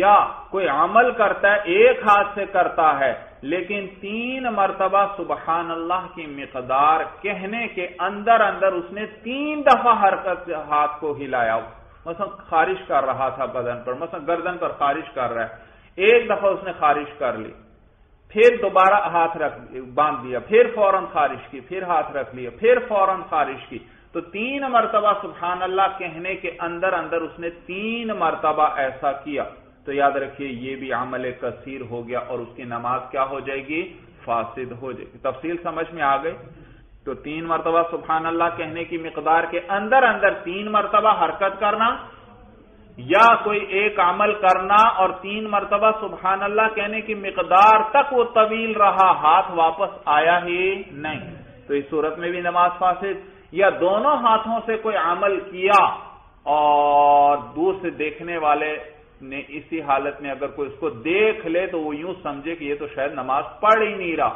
یا کوئی عمل کرتا ہے، ایک ہاتھ سے کرتا ہے لیکن 3 مرتبہ سبحان اللہ کی مقدار کہنے کے اندر اندر اس نے 3 دفعہ حرکت سے ہاتھ کو ہلایا، مثلا خارش کر رہا تھا بدن پر، مثلا گردن پر خارش کر رہا ہے، ایک دفعہ اس نے خارش کر لی، پھر دوبارہ ہاتھ رکھ باندھ دیا، پھر فوراً خارش کی، پھر ہاتھ رکھ لیا، پھر فوراً خارش کی، تو 3 مرتبہ سبحان اللہ کہنے کے اندر اندر اس نے 3 مرتبہ ایسا کیا، تو یاد رکھیے یہ بھی عمل کثیر ہو گیا اور اس کی نماز کیا ہو جائے گی؟ فاسد ہو جائے گی. تفصیل سمجھ میں آ گئی؟ تو 3 مرتبہ سبحان اللہ کہنے کی مقدار کے اندر اندر 3 مرتبہ حرکت کرنا، یا کوئی ایک عمل کرنا اور 3 مرتبہ سبحان اللہ کہنے کی مقدار تک وہ طویل رہا، ہاتھ واپس آیا ہی نہیں، تو اس صورت میں بھی نماز فاسد. یا دونوں ہاتھوں سے کوئی عمل کیا اور دور سے دیکھنے والے نے اسی حالت میں اگر کوئی اس کو دیکھ لے تو وہ یوں سمجھے کہ یہ تو شاید نماز پڑھ ہی نہیں رہا،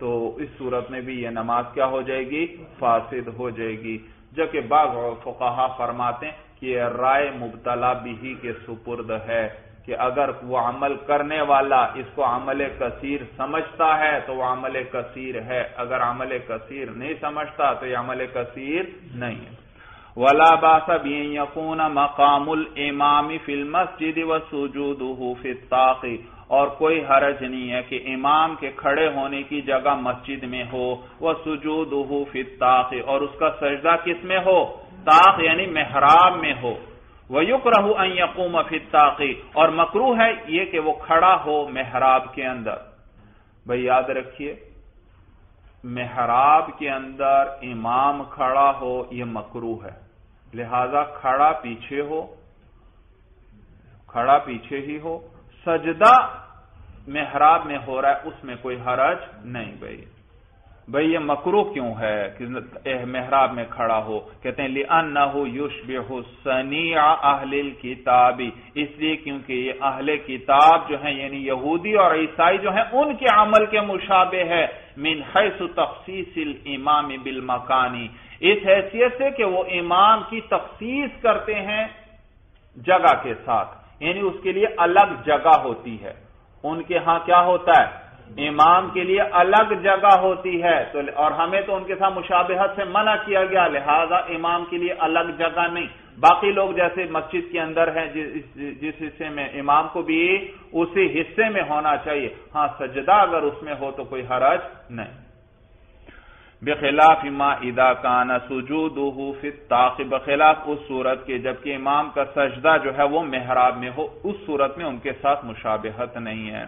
تو اس صورت میں بھی یہ نماز کیا ہو جائے گی؟ فاسد ہو جائے گی. جبکہ بعض فقہا فرماتے ہیں کہ یہ رائے مبتلا بھی کے سپرد ہے کہ اگر وہ عمل کرنے والا اس کو عمل کثیر سمجھتا ہے تو وہ عمل کثیر ہے، اگر عمل کثیر نہیں سمجھتا تو یہ عمل کثیر نہیں ہے. وَلَا بَأْسَ بِأَنْ يَكُونَ مَقَامُ الْإِمَامِ فِي الْمَسْجِدِ وَسُجُودُهُ فِي الطَّاقِ، اور کوئی حرج نہیں ہے کہ امام کے کھڑے ہونے کی جگہ مسجد میں ہو، وَسُجُودُهُ فِي الطَّاقِ، اور اس کا سجدہ کس میں ہو؟ طاق یعنی محراب میں ہو. وَيُكْرَهُ أَنْ يَقُومَ فِي الطَّاقِ، اور مکروہ ہے یہ کہ وہ کھڑا ہو محراب کے اندر. بھئی یاد رکھیے محراب کے اندر امام کھڑا ہو یہ مکروہ ہے، لہذا کھڑا پیچھے ہی ہو. سجدہ محراب میں ہو رہا ہے اس میں کوئی حرج نہیں. بھئی یہ مکروہ کیوں ہے کہ محراب میں کھڑا ہو؟ کہتے ہیں لِأَنَّهُ يُشْبِهُ صَنِيعَ أَهْلِ الْكِتَابِ، اس لیے کیونکہ یہ اہل کتاب جو ہیں یعنی یہودی اور عیسائی جو ہیں ان کے عمل کے مشابہ ہے، من حیث تخصیص الامام بالمکانی، اس حیثیت سے کہ وہ امام کی تخصیص کرتے ہیں جگہ کے ساتھ، یعنی اس کے لیے الگ جگہ ہوتی ہے. ان کے ہاں کیا ہوتا ہے؟ امام کے لیے الگ جگہ ہوتی ہے، تو اور ہمیں تو ان کے ساتھ مشابہت سے منع کیا گیا، لہذا امام کے لیے الگ جگہ نہیں. باقی لوگ جیسے مسجد کے اندر ہیں جس حصے میں امام کو بھی اسی حصے میں ہونا چاہیے، ہاں سجدہ اگر اس میں ہو تو کوئی حرج نہیں. بخلاف ما اذا کان سجودہ فی الطاق، بخلاف اس صورت کے جبکہ امام کا سجدہ جو ہے وہ محراب میں ہو، اس صورت میں ان کے ساتھ مشابہت نہیں ہے.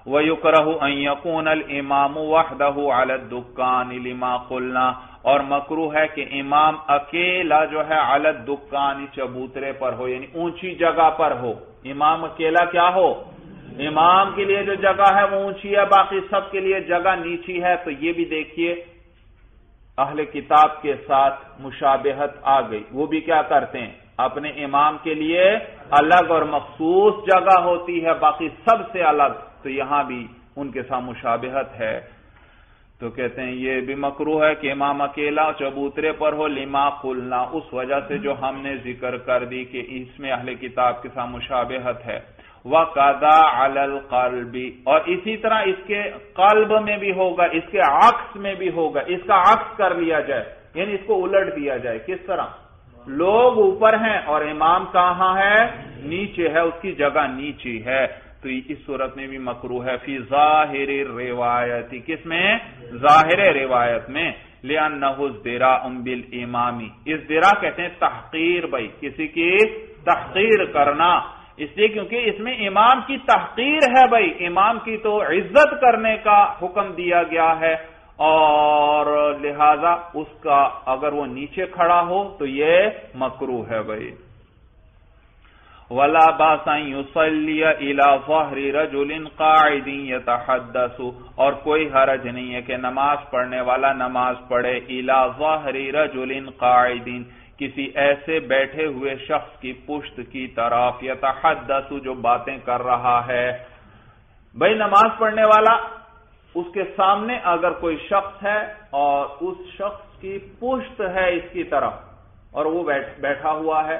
وَيُكْرَهُ أَنْ يَكُونَ الْإِمَامُ وَحْدَهُ عَلَى الدُّكَانِ لِمَا قُلْنَا، اور مکروہ ہے کہ امام اکیلا جو ہے علی الدکان چبوترے پر ہو، یعنی اونچی جگہ پر ہو. امام اکیلا کیا ہو؟ امام کے لیے جو جگہ ہے وہ اونچی ہے، باقی سب کے لیے جگہ نیچی ہے. تو یہ بھی دیکھیے اہل کتاب کے ساتھ مشابہت آ گئی، وہ بھی کیا کرتے ہیں؟ اپنے امام کے لیے الگ اور مخصوص جگہ ہوتی ہے باقی سب سے الگ، تو یہاں بھی ان کے ساتھ مشابہت ہے. تو کہتے ہیں یہ بھی مکروہ ہے کہ امام اکیلا چبوترے پر ہو لما قلنا، اس وجہ سے جو ہم نے ذکر کر دی کہ اس میں اہل کتاب کے ساتھ مشابہت ہے. وَقَذَا عَلَى الْقَلْبِ، اور اسی طرح اس کے قلب میں بھی ہوگا، اس کے عکس میں بھی ہوگا، اس کا عکس کر لیا جائے یعنی اس کو الٹ دیا جائے. کس طرح؟ لوگ اوپر ہیں اور امام کہاں ہے؟ نیچے ہے، اس کی جگہ نیچے ہے. تو اس صورت میں بھی مکروہ ہے فی ظاہر روایتی، کس میں؟ ظاہر روایت میں. لِأَنَّهُ ازْدِرَاءٌ بِالْإِمَامِ، ازدراء کہتے ہیں تحقیر، بھائی کسی کی تحقیر کرنا، اس لیے کیونکہ اس میں امام کی تحقیر ہے. بھائی امام کی تو عزت کرنے کا حکم دیا گیا ہے، اور لہذا اس کا اگر وہ نیچے کھڑا ہو تو یہ مکروہ ہے. بھائی وَلَا بَاسًا يُصَلِّيَ إِلَى ظَهْرِ رَجُلٍ قَاعِدٍ يَتَحَدَّثُ، اور کوئی حرج نہیں ہے کہ نماز پڑھنے والا نماز پڑھے إِلَى ظَهْرِ رَجُلٍ قَاعِدٍ، کسی ایسے بیٹھے ہوئے شخص کی پشت کی طرف، یتحدث، جو باتیں کر رہا ہے. بھائی نماز پڑھنے والا، اس کے سامنے اگر کوئی شخص ہے اور اس شخص کی پشت ہے اس کی طرف، اور وہ بیٹھا ہوا ہے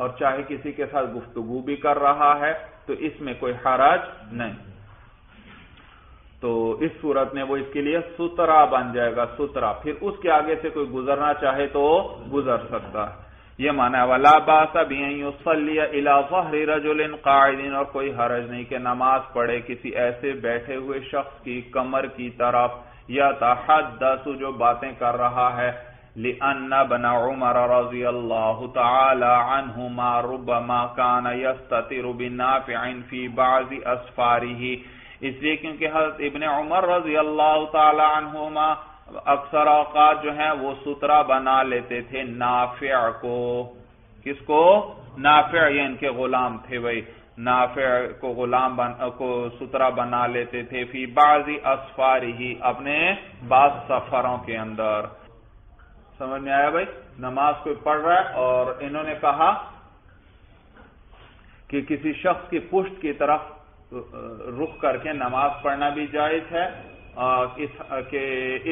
اور چاہے کسی کے ساتھ گفتگو بھی کر رہا ہے، تو اس میں کوئی حرج نہیں. تو اس صورت میں وہ اس کے لیے سترہ بن جائے گا، سترہ. پھر اس کے آگے سے کوئی گزرنا چاہے تو گزر سکتا ہے. یہ مانا وَلَا بَاسَ بِأَن يُصَلِّيَ إِلَى ظَهْرِ رَجُلٍ قَاعِدٍ، اور کوئی حرج نہیں کہ نماز پڑھے کسی ایسے بیٹھے ہوئے شخص کی کمر کی طرف، يَتَحَدَّثُ، جو باتیں کر رہا ہے. لِأَنَّ ابْنَ عُمَرَ رَضِيَ اللَّهُ تَعَالَى عَنْهُمَا رُبَّمَا كَانَ يَسْتَتِرُ بِنَافِعٍ فِي بَعْضِ أَسْفَارِهِ، اس لیے کیونکہ حضرت ابن عمر رضی اللہ تعالی عنہما اکثر اوقات جو ہیں وہ سترہ بنا لیتے تھے نافع کو. کس کو؟ نافع، یہ ان کے غلام تھے. بھائی نافع کو سترہ بنا لیتے تھے فی بعض اسفارہ، اپنے بعض سفروں کے اندر. سمجھ میں آیا؟ بھائی نماز کوئی پڑھ رہا ہے اور انہوں نے کہا کہ کسی شخص کی پشت کی طرف رخ کر کے نماز پڑھنا بھی جائز ہے،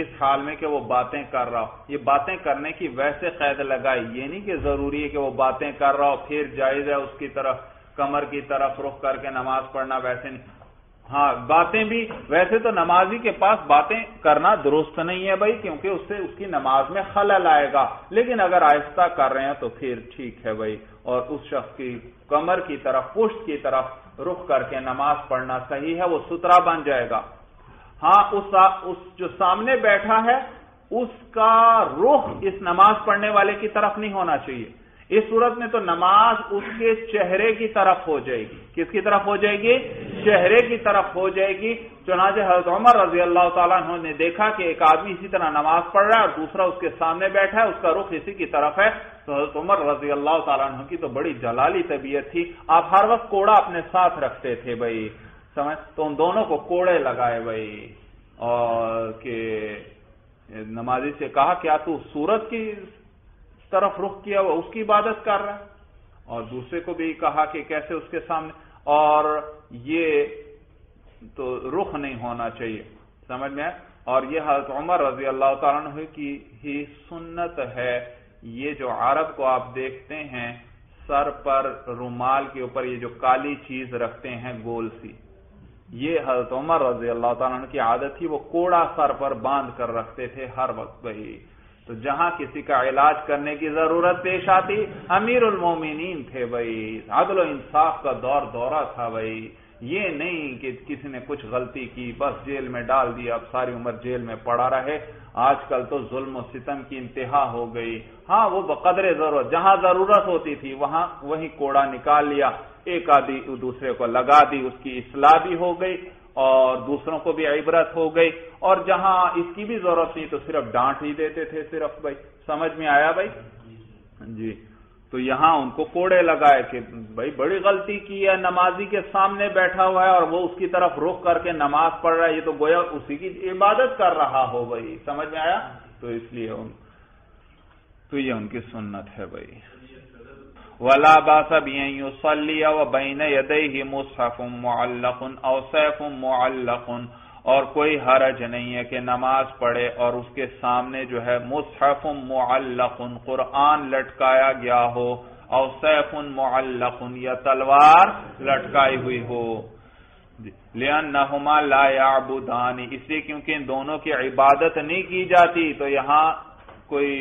اس حال میں کہ وہ باتیں کر رہا ہو. یہ باتیں کرنے کی ویسے قید لگائی، یہ نہیں کہ ضروری ہے کہ وہ باتیں کر رہا ہو پھر جائز ہے اس کی طرف کمر کی طرف رخ کر کے نماز پڑھنا. ویسے نہیں، ہاں باتیں بھی ویسے تو نمازی کے پاس باتیں کرنا درست نہیں ہے بھائی، کیونکہ اس سے اس کی نماز میں خلل آئے گا. لیکن اگر آہستہ کر رہے ہیں تو پھر ٹھیک ہے بھائی، اور اس شخص کی کمر کی طرف، پشت کی طرف رخ کر کے نماز پڑھنا صحیح ہے، وہ سترہ بن جائے گا. ہاں اس جو سامنے بیٹھا ہے اس کا رخ اس نماز پڑھنے والے کی طرف نہیں ہونا چاہیے. اس صورت میں تو نماز اس کے چہرے کی طرف ہو جائے گی. کس کی طرف ہو جائے گی؟ چہرے کی طرف ہو جائے گی. چنانچہ حضرت عمر رضی اللہ تعالیٰ عنہ نے دیکھا کہ ایک آدمی اسی طرح نماز پڑھ رہا ہے اور دوسرا اس کے سامنے بیٹھا ہے، اس کا رخ اسی کی طرف ہے. تو حضرت عمر رضی اللہ تعالیٰ عنہ کی تو بڑی جلالی طبیعت تھی، آپ ہر وقت کوڑا اپنے ساتھ رکھتے تھے بھائی، سمجھ؟ تو ان دونوں کو کوڑے لگائے بھائی، اور کہ نمازی سے کہا کیا تو سورج کی طرف رخ کیا ہوا اس کی عبادت کر رہا ہے، اور دوسرے کو بھی کہا کہ کیسے اس کے سامنے. اور یہ تو رخ نہیں ہونا چاہیے، سمجھ میں؟ اور یہ حضرت عمر رضی اللہ تعالیٰ عنہ کی ہی سنت ہے. یہ جو عرب کو آپ دیکھتے ہیں سر پر رومال کے اوپر یہ جو کالی چیز رکھتے ہیں گول سی، یہ حضرت عمر رضی اللہ تعالیٰ عنہ کی عادت تھی، وہ کوڑا سر پر باندھ کر رکھتے تھے ہر وقت. بھائی تو جہاں کسی کا علاج کرنے کی ضرورت پیش آتی، امیر المومنین تھے بھائی، عدل و انصاف کا دور دورہ تھا بھائی. یہ نہیں کہ کسی نے کچھ غلطی کی بس جیل میں ڈال دیا، اب ساری عمر جیل میں پڑا رہے. آج کل تو ظلم و ستم کی انتہا ہو گئی. ہاں وہ بقدر ضرورت، جہاں ضرورت ہوتی تھی وہاں وہیں کوڑا نکال لیا، ایک آدھی دوسرے کو لگا دی، اس کی اصلاح بھی ہو گئی اور دوسروں کو بھی عبرت ہو گئی. اور جہاں اس کی بھی ضرورت نہیں تو صرف ڈانٹ ہی دیتے تھے صرف. بھائی سمجھ میں آیا بھائی؟ جی تو یہاں ان کو کوڑے لگائے کہ بھائی بڑی غلطی کی ہے، نمازی کے سامنے بیٹھا ہوا ہے اور وہ اس کی طرف رخ کر کے نماز پڑھ رہا ہے، یہ تو گویا اسی کی عبادت کر رہا ہو بھائی. سمجھ میں آیا؟ تو اس لیے تو یہ ان کی سنت ہے بھائی. ولا باس بأن يصلي وبين يديه مصحف معلق أو سيف معلق، اور کوئی حرج نہیں ہے کہ نماز پڑھے اور اس کے سامنے جو ہے مصحف معلق قرآن لٹکایا گیا ہو اور سیف معلق یا تلوار لٹکائی ہوئی ہو. لِأَنَّهُمَا لَا يَعْبُدَانِ، اس لیے کیونکہ ان دونوں کی عبادت نہیں کی جاتی. تو یہاں کوئی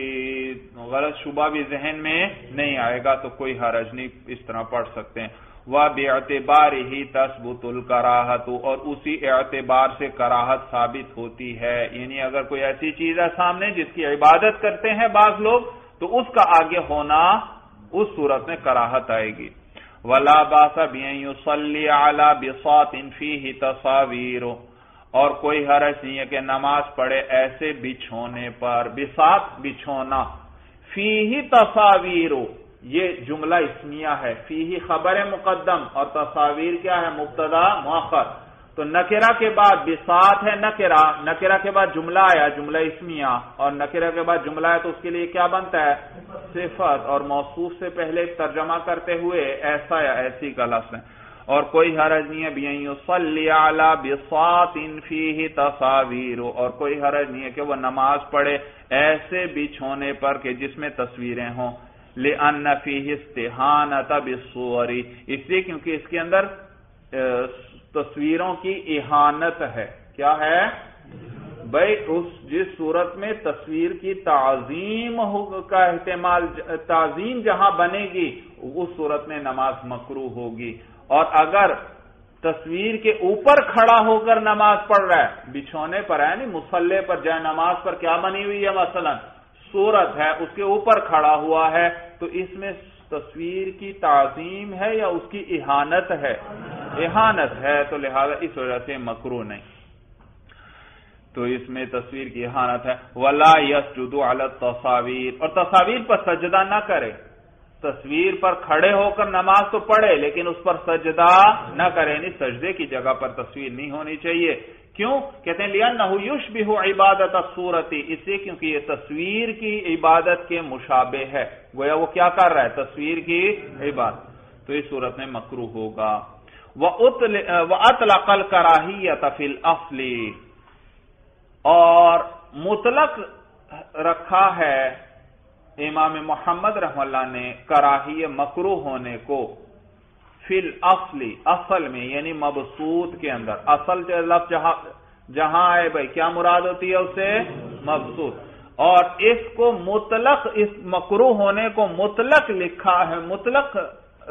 غلط شبہ بھی ذہن میں نہیں آئے گا، تو کوئی حرج نہیں، اس طرح پڑھ سکتے ہیں. وَبِعْتِبَارِهِ تَثْبُتُ الْكَرَاهَةُ، اور اسی اعتبار سے کراہت ثابت ہوتی ہے. یعنی اگر کوئی ایسی چیز ہے سامنے جس کی عبادت کرتے ہیں بعض لوگ، تو اس کا آگے ہونا اس صورت میں کراہت آئے گی. وَلَا بَاسَ بِأَن يُصَلِّ عَلَى بِسَاطٍ فِيهِ تَصَاوِيرُ، اور کوئی حرج نہیں ہے کہ نماز پڑھے ایسے بچھونے پر. بساط بچھونا، فِيهِ تَصَاوِيرُ یہ جملہ اسمیہ ہے، فیہی خبر مقدم اور تصاویر کیا ہے، مبتدا مؤخر. تو نکرہ کے بعد بساط ہے، نکرہ، نکرہ کے بعد جملہ آیا، جملہ اسمیہ، اور نکرہ کے بعد جملہ ہے تو اس کے لیے کیا بنتا ہے، صفت. اور موصوف سے پہلے ترجمہ کرتے ہوئے ایسا یا ایسی کا لفظ ہے. اور کوئی حرج نہیں ہے بِأَن يُصَلِّ عَلَى بِسَاطٍ فِيهِ تَصَاوِيرُ، اور کوئی حرج نہیں ہے کہ وہ نماز پڑھے ایسے بچھونے پر کہ جس میں تصویریں ہوں. لِأَنَّ فِيهِ اسْتِهَانَةَ بِالصُّوَرِ، اس لیے کیونکہ اس کے اندر تصویروں کی اہانت ہے. کیا ہے بھائی، جس صورت میں تصویر کی تعظیم کا احتمال، تعظیم جہاں بنے گی اس صورت میں نماز مکروہ ہوگی. اور اگر تصویر کے اوپر کھڑا ہو کر نماز پڑھ رہا ہے، بچھونے پر ہے نہیں، مصلے پر، جائے نماز پر کیا بنی ہوئی ہے، مثلا صورت ہے، اس کے اوپر کھڑا ہوا ہے، تو اس میں تصویر کی تعظیم ہے یا اس کی اہانت ہے؟ اہانت ہے، تو لہذا اس وجہ سے مکروہ نہیں، تو اس میں تصویر کی اہانت ہے. وَلَا يَسْجُدُ عَلَى التَّصَاوِيرِ، اور تصاویر پر سجدہ نہ کرے. تصویر پر کھڑے ہو کر نماز تو پڑھے لیکن اس پر سجدہ نہ کرے، یعنی سجدے کی جگہ پر تصویر نہیں ہونی چاہیے. کیوں کہتے ہیں لِأَنَّهُ يُشْبِهُ عِبَادَةَ الصُّورَةِ، اس لیے کیونکہ یہ تصویر کی عبادت کے مشابہ ہے. گویا وہ کیا کر رہا ہے، تصویر کی عبادت، تو اس صورت میں مکروہ ہوگا. وَأَطْلَقَ الْكَرَاهِيَةَ فِي الْأَصْلِ، اور مطلق رکھا ہے امام محمد رحمہ اللہ نے کراہی، مکروہ ہونے کو، فی الاصل، اصل میں، یعنی مبسوط کے اندر. اصل لفظ جہاں آئے بھائی کیا مراد ہوتی ہے، اسے مبسوط. اور اس کو مطلق، اس مکروہ ہونے کو مطلق لکھا ہے، مطلق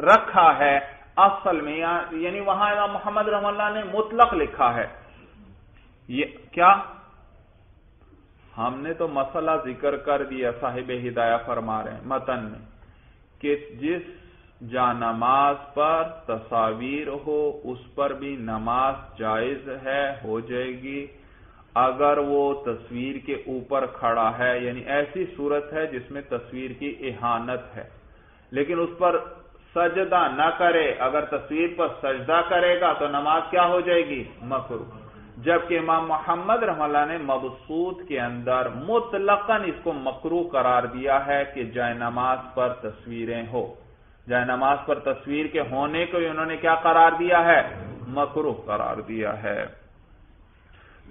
رکھا ہے اصل میں، یعنی وہاں امام محمد رحمہ اللہ نے مطلق لکھا ہے. یہ کیا، ہم نے تو مسئلہ ذکر کر دیا، صاحب ہدایہ فرما رہے ہیں متن میں کہ جس جا نماز پر تصاویر ہو اس پر بھی نماز جائز ہے، ہو جائے گی، اگر وہ تصویر کے اوپر کھڑا ہے، یعنی ایسی صورت ہے جس میں تصویر کی اہانت ہے، لیکن اس پر سجدہ نہ کرے. اگر تصویر پر سجدہ کرے گا تو نماز کیا ہو جائے گی، مکروہ. جبکہ امام محمد رحمہ اللہ نے مبسوط کے اندر مطلقاً اس کو مکروہ قرار دیا ہے کہ جائے نماز پر تصویریں ہو، جائے نماز پر تصویر کے ہونے کو انہوں نے کیا قرار دیا ہے، مکروہ قرار دیا ہے.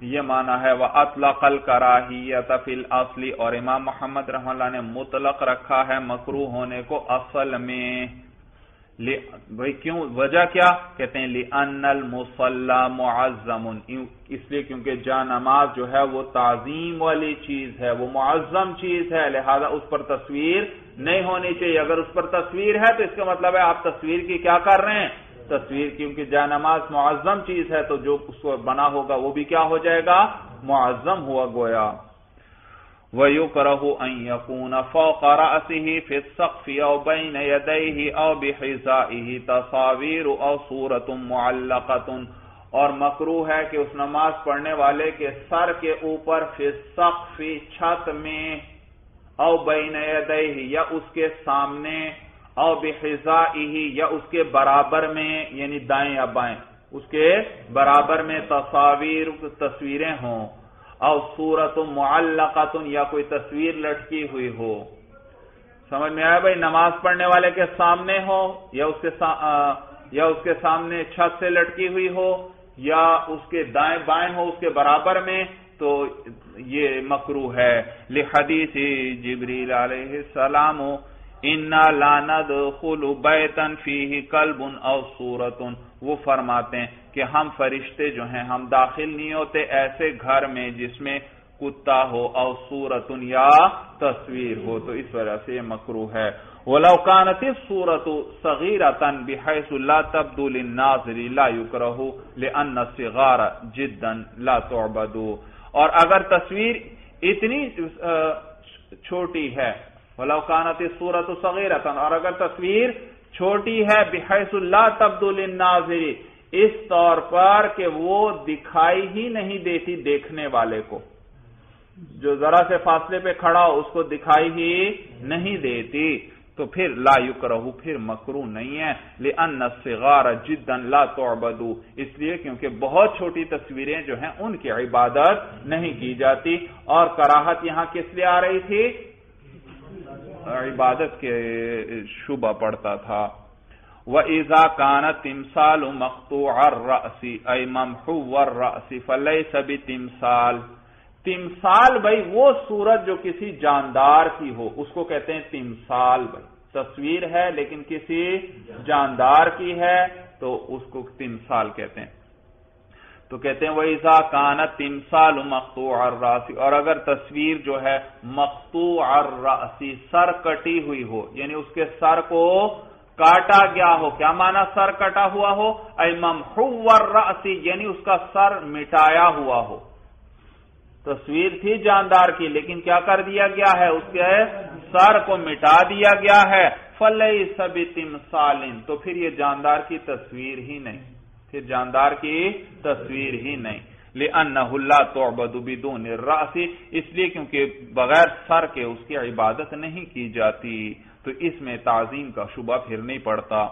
یہ معنی ہے وَأَطْلَقَ الْكَرَاهِيَةَ فِي الْأَصْلِ، اور امام محمد رحمہ اللہ نے مطلق رکھا ہے مکروہ ہونے کو اصل میں. بھئی کیوں، وجہ کیا، کہتے ہیں لِأَنَّ الْمُصَلَّى مُعَظَّمٌ، اس لیے کیونکہ جا نماز جو ہے وہ تعظیم والی چیز ہے، وہ معظم چیز ہے، لہذا اس پر تصویر نہیں ہونی چاہیے. اگر اس پر تصویر ہے تو اس کا مطلب ہے آپ تصویر کی کیا کر رہے ہیں، تصویر. کیونکہ جا نماز معظم چیز ہے تو جو اس کو بنا ہوگا وہ بھی کیا ہو جائے گا، معظم ہوا گویا. وَيُكْرَهُ أَن يَكُونَ فَوْقَ رَأْسِهِ فِي السَّقْفِ أَوْ بَيْنَ يَدَيْهِ أَوْ بِحِذَائِهِ تَصَاوِيرُ أَوْ صُورَةٌ مُعَلَّقَةٌ، اور مکروہ ہے کہ اس نماز پڑھنے والے کے سر کے اوپر، فِي السَّقْفِ چھت میں، او بین یدیہ یا اس کے سامنے، او بحذائہ یا اس کے برابر میں، یعنی دائیں یا بائیں اس کے برابر میں تصویریں ہوں، او صورت معلقۃ یا کوئی تصویر لٹکی ہوئی ہو. سمجھ میں آیا بھائی، نماز پڑھنے والے کے سامنے ہو یا اس کے سامنے چھت سے لٹکی ہوئی ہو، یا اس کے دائیں بائیں ہو اس کے برابر میں تو یہ مکروہ ہے. لحدیث جبریل علیہ السلام اِنَّا لَا نَدْخُلُ بَيْتًا فِيهِ قَلْبٌ اَوْ صُورَةٌ، وہ فرماتے ہیں کہ ہم فرشتے جو ہیں ہم داخل نہیں ہوتے ایسے گھر میں جس میں کتا ہو او صورتن یا تصویر ہو، تو اس وجہ سے یہ مکروہ ہے. وَلَوْ كَانَتِ الصُّورَةُ صَغِيرَةً بِحَيْثُ لَا تَبْدُو لِلنَّاظِرِ لَا يُكْرَهُ لِأَنَّ الصِّغَارَ جِدًّا لَا تُعْبَدُ، اور اگر تصویر اتنی چھوٹی ہے، وَلَوْ كَانَتِ الصُّورَةُ صَغِيرَةً، اور اگر تصویر چھوٹی ہے بِحَيْثُ لَا تَبْدُو لِلنَّاظِرِ، اس طور پر کہ وہ دکھائی ہی نہیں دیتی دیکھنے والے کو، جو ذرا سے فاصلے پہ کھڑا ہو اس کو دکھائی ہی نہیں دیتی، تو پھر لا یکرہ، پھر مکروہ نہیں ہے. لأن الصغار جدا لا تعبدو، اس لیے کیونکہ بہت چھوٹی تصویریں جو ہیں ان کی عبادت نہیں کی جاتی. اور کراہت یہاں کس لیے آ رہی تھی؟ عبادت کے شبہ پڑتا تھا. وَإِذَا كَانَتْ تِمْثَالُ مَقْطُوعَ الرَّأْسِ أَيْ مَمْحُوَ الرَّأْسِ فَلَيْسَ بِتِمْثَالِ، تمثال بھائی وہ صورت جو کسی جاندار کی ہو اس کو کہتے ہیں تمثال. بھائی تصویر ہے لیکن کسی جاندار کی ہے تو اس کو تمثال کہتے ہیں. تو کہتے ہیں وَإِذَا كَانَتْ تِمْثَالُ مَقْطُوعَ الرَّأْسِ، اور اگر تصویر جو ہے مَقْطُوعَ الرَّأْسِ سر کٹی ہوئی ہو، یعنی اس کے سر کو کاٹا گیا ہو. کیا معنی سر کٹا ہوا ہو؟ اَيْ مَمْحُوَ الرَّأْسِ، یعنی اس کا سر مٹایا ہوا ہو. تصویر تھی جاندار کی لیکن کیا کر دیا گیا ہے؟ اس کے سر کو مٹا دیا گیا ہے. فَلَيْسَ بِتِمْثَالٍ، تو پھر یہ جاندار کی تصویر ہی نہیں، پھر جاندار کی تصویر ہی نہیں. لِأَنَّهُ لَا تُعْبَدُ بِدُونِ الرَّأْسِ، اس لیے کیونکہ بغیر سر کے اس کی عبادت نہیں کی جاتی، تو اس میں تعظیم کا شبہ پھر نہیں پڑتا.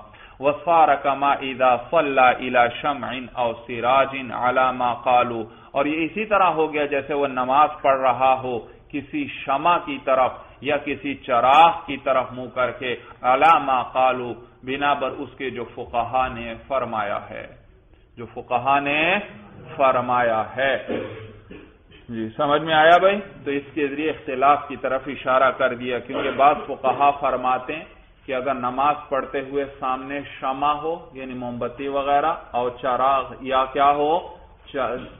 وَصَارَ كَمَا إِذَا صَلَّى إِلَى شَمْعٍ أَوْ سِرَاجٍ عَلَى مَا قَالُوا، اور یہ اسی طرح ہو گیا جیسے وہ نماز پڑھ رہا ہو کسی شمع کی طرف یا کسی چراغ کی طرف منہ کر کے، عَلَى مَا قَالُوا، بنا بر اس کے جو فقہا نے فرمایا ہے، جو فقہا نے فرمایا ہے. جی سمجھ میں آیا بھائی؟ تو اس کے ذریعے اختلاف کی طرف اشارہ کر دیا، کیونکہ بعض فقہا فرماتے ہیں کہ اگر نماز پڑھتے ہوئے سامنے شمع ہو یعنی موم بتی وغیرہ، اور چراغ یا کیا ہو،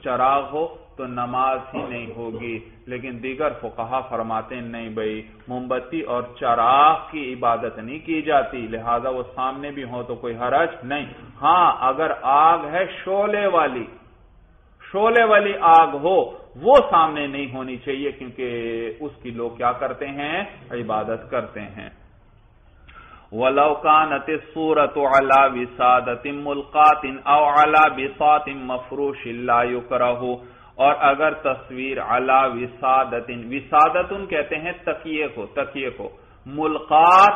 چراغ ہو، تو نماز ہی نہیں ہوگی. لیکن دیگر فقہا فرماتے ہیں نہیں بھائی، موم بتی اور چراغ کی عبادت نہیں کی جاتی، لہذا وہ سامنے بھی ہو تو کوئی حرج نہیں. ہاں اگر آگ ہے شعلے والی آگ ہو وہ سامنے نہیں ہونی چاہیے، کیونکہ اس کی لوگ کیا کرتے ہیں؟ عبادت کرتے ہیں. وَلَوْ كَانَتِ الصُّورَةُ عَلَى وِسَادَةٍ مُلْقَاتٍ أَوْ عَلَى بِسَاطٍ مَفْرُوشٍ لَا يُكْرَهُ، اور اگر تصویر عَلَى وِسَادَةٍ، وِسَادَةٌ کہتے ہیں تکیے کو ملقات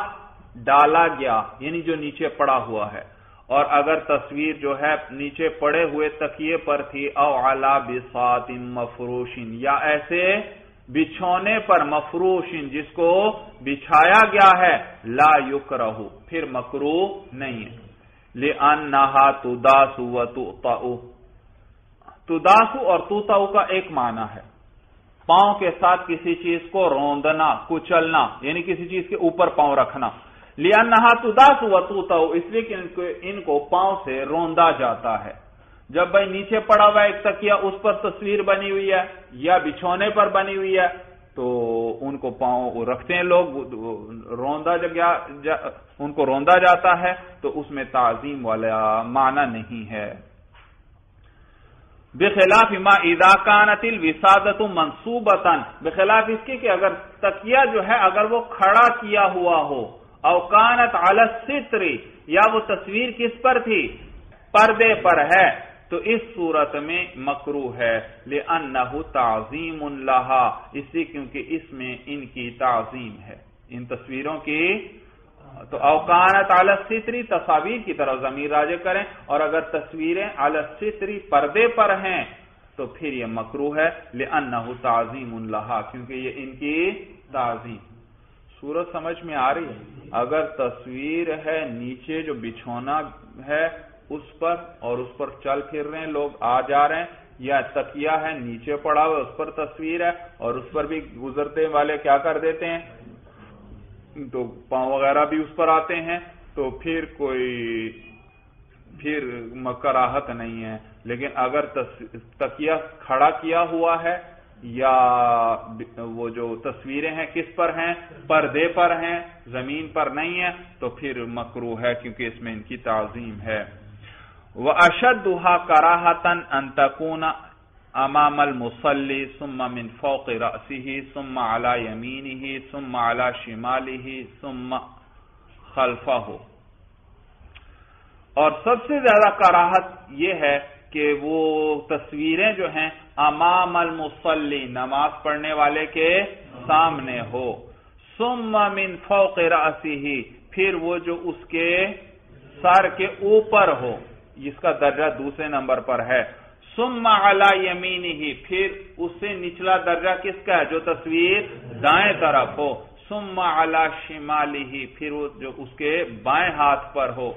ڈالا گیا یعنی جو نیچے پڑا ہوا ہے، اور اگر تصویر جو ہے نیچے پڑے ہوئے تکیے پر تھی، او علی بساط مفروشن، یا ایسے بچھونے پر مفروشن جس کو بچھایا گیا ہے، لا یکرہ، پھر مکروہ نہیں ہے. لِأَنَّهَا تُدَاسُ وَتُؤْطَعُ، تُدَاسُ اور تُؤْطَعُ کا ایک معنی ہے پاؤں کے ساتھ کسی چیز کو روندنا، کچلنا، یعنی کسی چیز کے اوپر پاؤں رکھنا. لِأَنَّهَا تُدَاسُ وَتُؤْطَعُ، اس لیے کہ ان کو پاؤں سے روندا جاتا ہے. جب بھائی نیچے پڑا ہوا ایک تکیہ، اس پر تصویر بنی ہوئی ہے یا بچھونے پر بنی ہوئی ہے، تو ان کو پاؤں رکھتے ہیں لوگ، ان کو روندا جاتا ہے، تو اس میں تعظیم والا معنی نہیں ہے. بخلاف ما اذا كانت الوسادۃ منصوبۃ، بخلاف اس کی کہ اگر تکیہ جو ہے اگر وہ کھڑا کیا ہوا ہو، اوکانت علی الستر، یا وہ تصویر کس پر تھی؟ پردے پر ہے، تو اس صورت میں مکروہ ہے. لِأَنَّهُ تَعْظِيمٌ لَهَا، اسی کیونکہ اس میں ان کی تعظیم ہے، ان تصویروں کی. تو اوکانت علی الستر، تصاویر کی طرف ضمیر راجع کریں، اور اگر تصویریں علی الستر پردے پر ہیں تو پھر یہ مکروہ ہے. لِأَنَّهُ تَعْظِيمٌ لَهَا، کیونکہ یہ ان کی تعظیم. صورت سمجھ میں آ رہی ہے؟ اگر تصویر ہے نیچے جو بچھونا ہے اس پر اور اس پر چل پھر رہے ہیں لوگ، آ جا رہے ہیں، یا تکیہ ہے نیچے پڑا ہوا اس پر تصویر ہے اور اس پر بھی گزرتے والے کیا کر دیتے ہیں تو پاؤں وغیرہ بھی اس پر آتے ہیں، تو پھر کوئی کراہت نہیں ہے. لیکن اگر تکیہ کھڑا کیا ہوا ہے یا وہ جو تصویریں ہیں کس پر ہیں، پردے پر ہیں، زمین پر نہیں ہے، تو پھر مکروہ ہے کیونکہ اس میں ان کی تعظیم ہے. وَأَشَدُّهَا كَرَاهَةً أَن تَكُونَ أَمَامَ الْمُصَلِّ ثُمَّ مِنْ فَوْقِ رَأْسِهِ ثُمَّ عَلَى يَمِينِهِ ثُمَّ عَلَى شِمَالِهِ ثُمَّ خَلْفَهُ. اور سب سے زیادہ کراہت یہ ہے کہ وہ تصویریں جو ہیں امام المصلی نماز پڑھنے والے کے سامنے ہو. ثم من فوق رأسه پھر وہ جو اس کے سر کے اوپر ہو، اس کا درجہ دوسرے نمبر پر ہے. ثم على يمينه پھر اس سے نچلا درجہ کس کا ہے، جو تصویر دائیں طرف ہو. ثم على شماله پھر وہ جو اس کے بائیں ہاتھ پر ہو.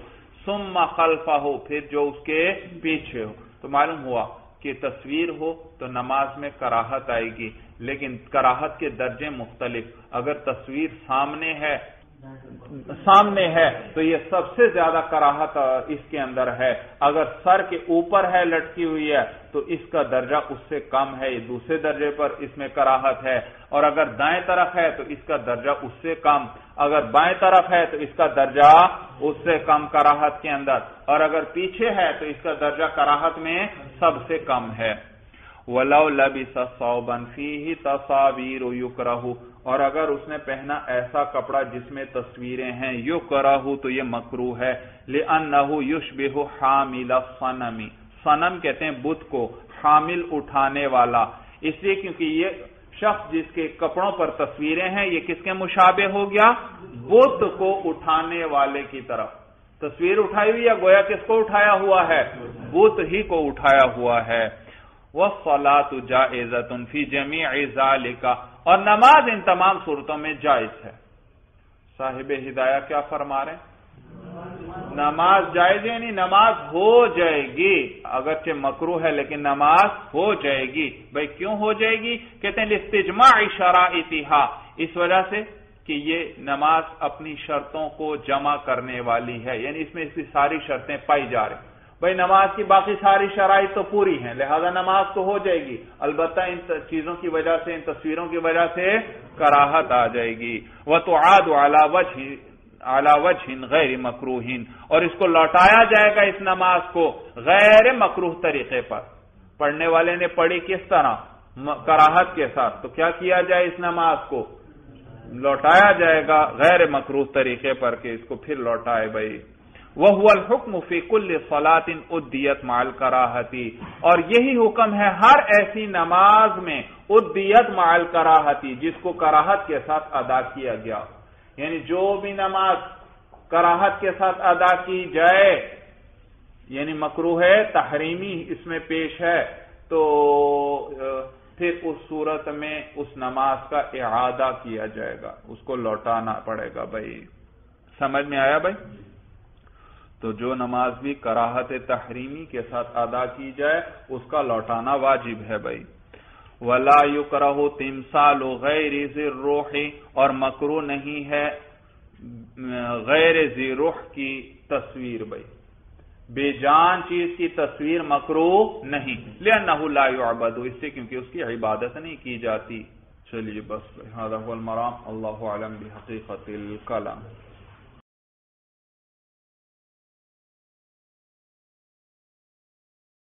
ثم خلفہ پھر جو اس کے پیچھے ہو. تو معلوم ہوا کہ تصویر ہو تو نماز میں کراہت آئے گی، لیکن کراہت کے درجے مختلف. اگر تصویر سامنے ہے تو یہ سب سے زیادہ کراہت اس کے اندر ہے. اگر سر کے اوپر ہے لٹکی ہوئی ہے تو اس کا درجہ اس سے کم ہے، یہ دوسرے درجے پر اس میں کراہت ہے. اور اگر دائیں طرف ہے تو اس کا درجہ اس سے کم، اگر بائیں طرف ہے تو اس کا درجہ اس سے کم کراہت کے اندر، اور اگر پیچھے ہے تو اس کا درجہ کراہت میں سب سے کم ہے. وَلَوْ لَبِسَ ثَوْبًا فِيهِ تَصَاوِيرُ يُكْرَهُ اور اگر اس نے پہنا ایسا کپڑا جس میں تصویریں ہیں، يُكْرَهُ تو یہ مکروہ ہے. لِأَنَّهُ يُشْبِهُ حَامِلَ الصَّنَمِ صنم کہتے ہیں بت کو، حامل اٹھانے والا، اس لیے کیونکہ یہ شخص جس کے کپڑوں پر تصویریں ہیں یہ کس کے مشابہ ہو گیا، بت کو اٹھانے والے کی طرف. تصویر اٹھائی ہوئی یا گویا کس کو اٹھایا ہوا ہے، بت ہی کو اٹھایا ہوا ہے. وَالصَّلَاةُ جَائِزَةٌ فِي جَمِيعِ ذَلِكَ اور نماز ان تمام صورتوں میں جائز ہے. صاحب ہدایہ کیا فرما رہے ہیں، نماز جائز یعنی نماز ہو جائے گی، اگرچہ مکروہ ہے لیکن نماز ہو جائے گی. بھئی کیوں ہو جائے گی؟ کہتے ہیں لِسْتِجْمَعِ شَرَائِطِهَا اس وجہ سے کہ یہ نماز اپنی شرطوں کو جمع کرنے والی ہے، یعنی اس میں اس کی ساری شرطیں پائی جا رہی ہیں. بھئی نماز کی باقی ساری شرائط تو پوری ہیں، لہذا نماز تو ہو جائے گی، البتہ ان چیزوں کی وجہ سے، ان تصویروں کی وجہ سے کراہت آ جائے گی. وَتُعَادُ عَلَى وَجْهٍ غَيْرِ مَكْرُوهٍ اور اس کو لوٹایا جائے گا اس نماز کو غیر مکروہ طریقے پر. پڑھنے والے نے پڑھی کس طرح، کراہت کے ساتھ، تو کیا کیا جائے، اس نماز کو لوٹایا جائے گا غیر مکروہ طریقے پر کہ اس کو پھر لوٹائے. بھائی وَهُوَ الْحُكْمُ فِي كُلِّ صَلَاةٍ اُدِّيَتْ مَعَ الْكَرَاهَةِ اور یہی حکم ہے ہر ایسی نماز میں اُدِّيَتْ مَعَ الْكَرَاهَةِ جس کو کراہت کے ساتھ ادا کیا گیا، یعنی جو بھی نماز کراہت کے ساتھ ادا کی جائے یعنی مکروہ تحریمی اس میں پیش ہے، تو پھر اس صورت میں اس نماز کا اعادہ کیا جائے گا، اس کو لوٹانا پڑے گا. بھائی سمجھ میں آیا بھائی؟ تو جو نماز بھی کراہت تحریمی کے ساتھ ادا کی جائے اس کا لوٹانا واجب ہے. بھائی وَلَا يُكْرَهُ تِمْثَالُ غَيْرِ ذِي الرُّوحِ اور مکروہ نہیں ہے غیر ذی روح کی تصویر. بھائی بے جان چیز کی تصویر مکروہ نہیں، لِأَنَّهُ لَا يُعْبَدُ اس سے کیونکہ اس کی عبادت نہیں کی جاتی. چلیے بس، هذا هو المرام، اللہ علم بحقیقت الکلام.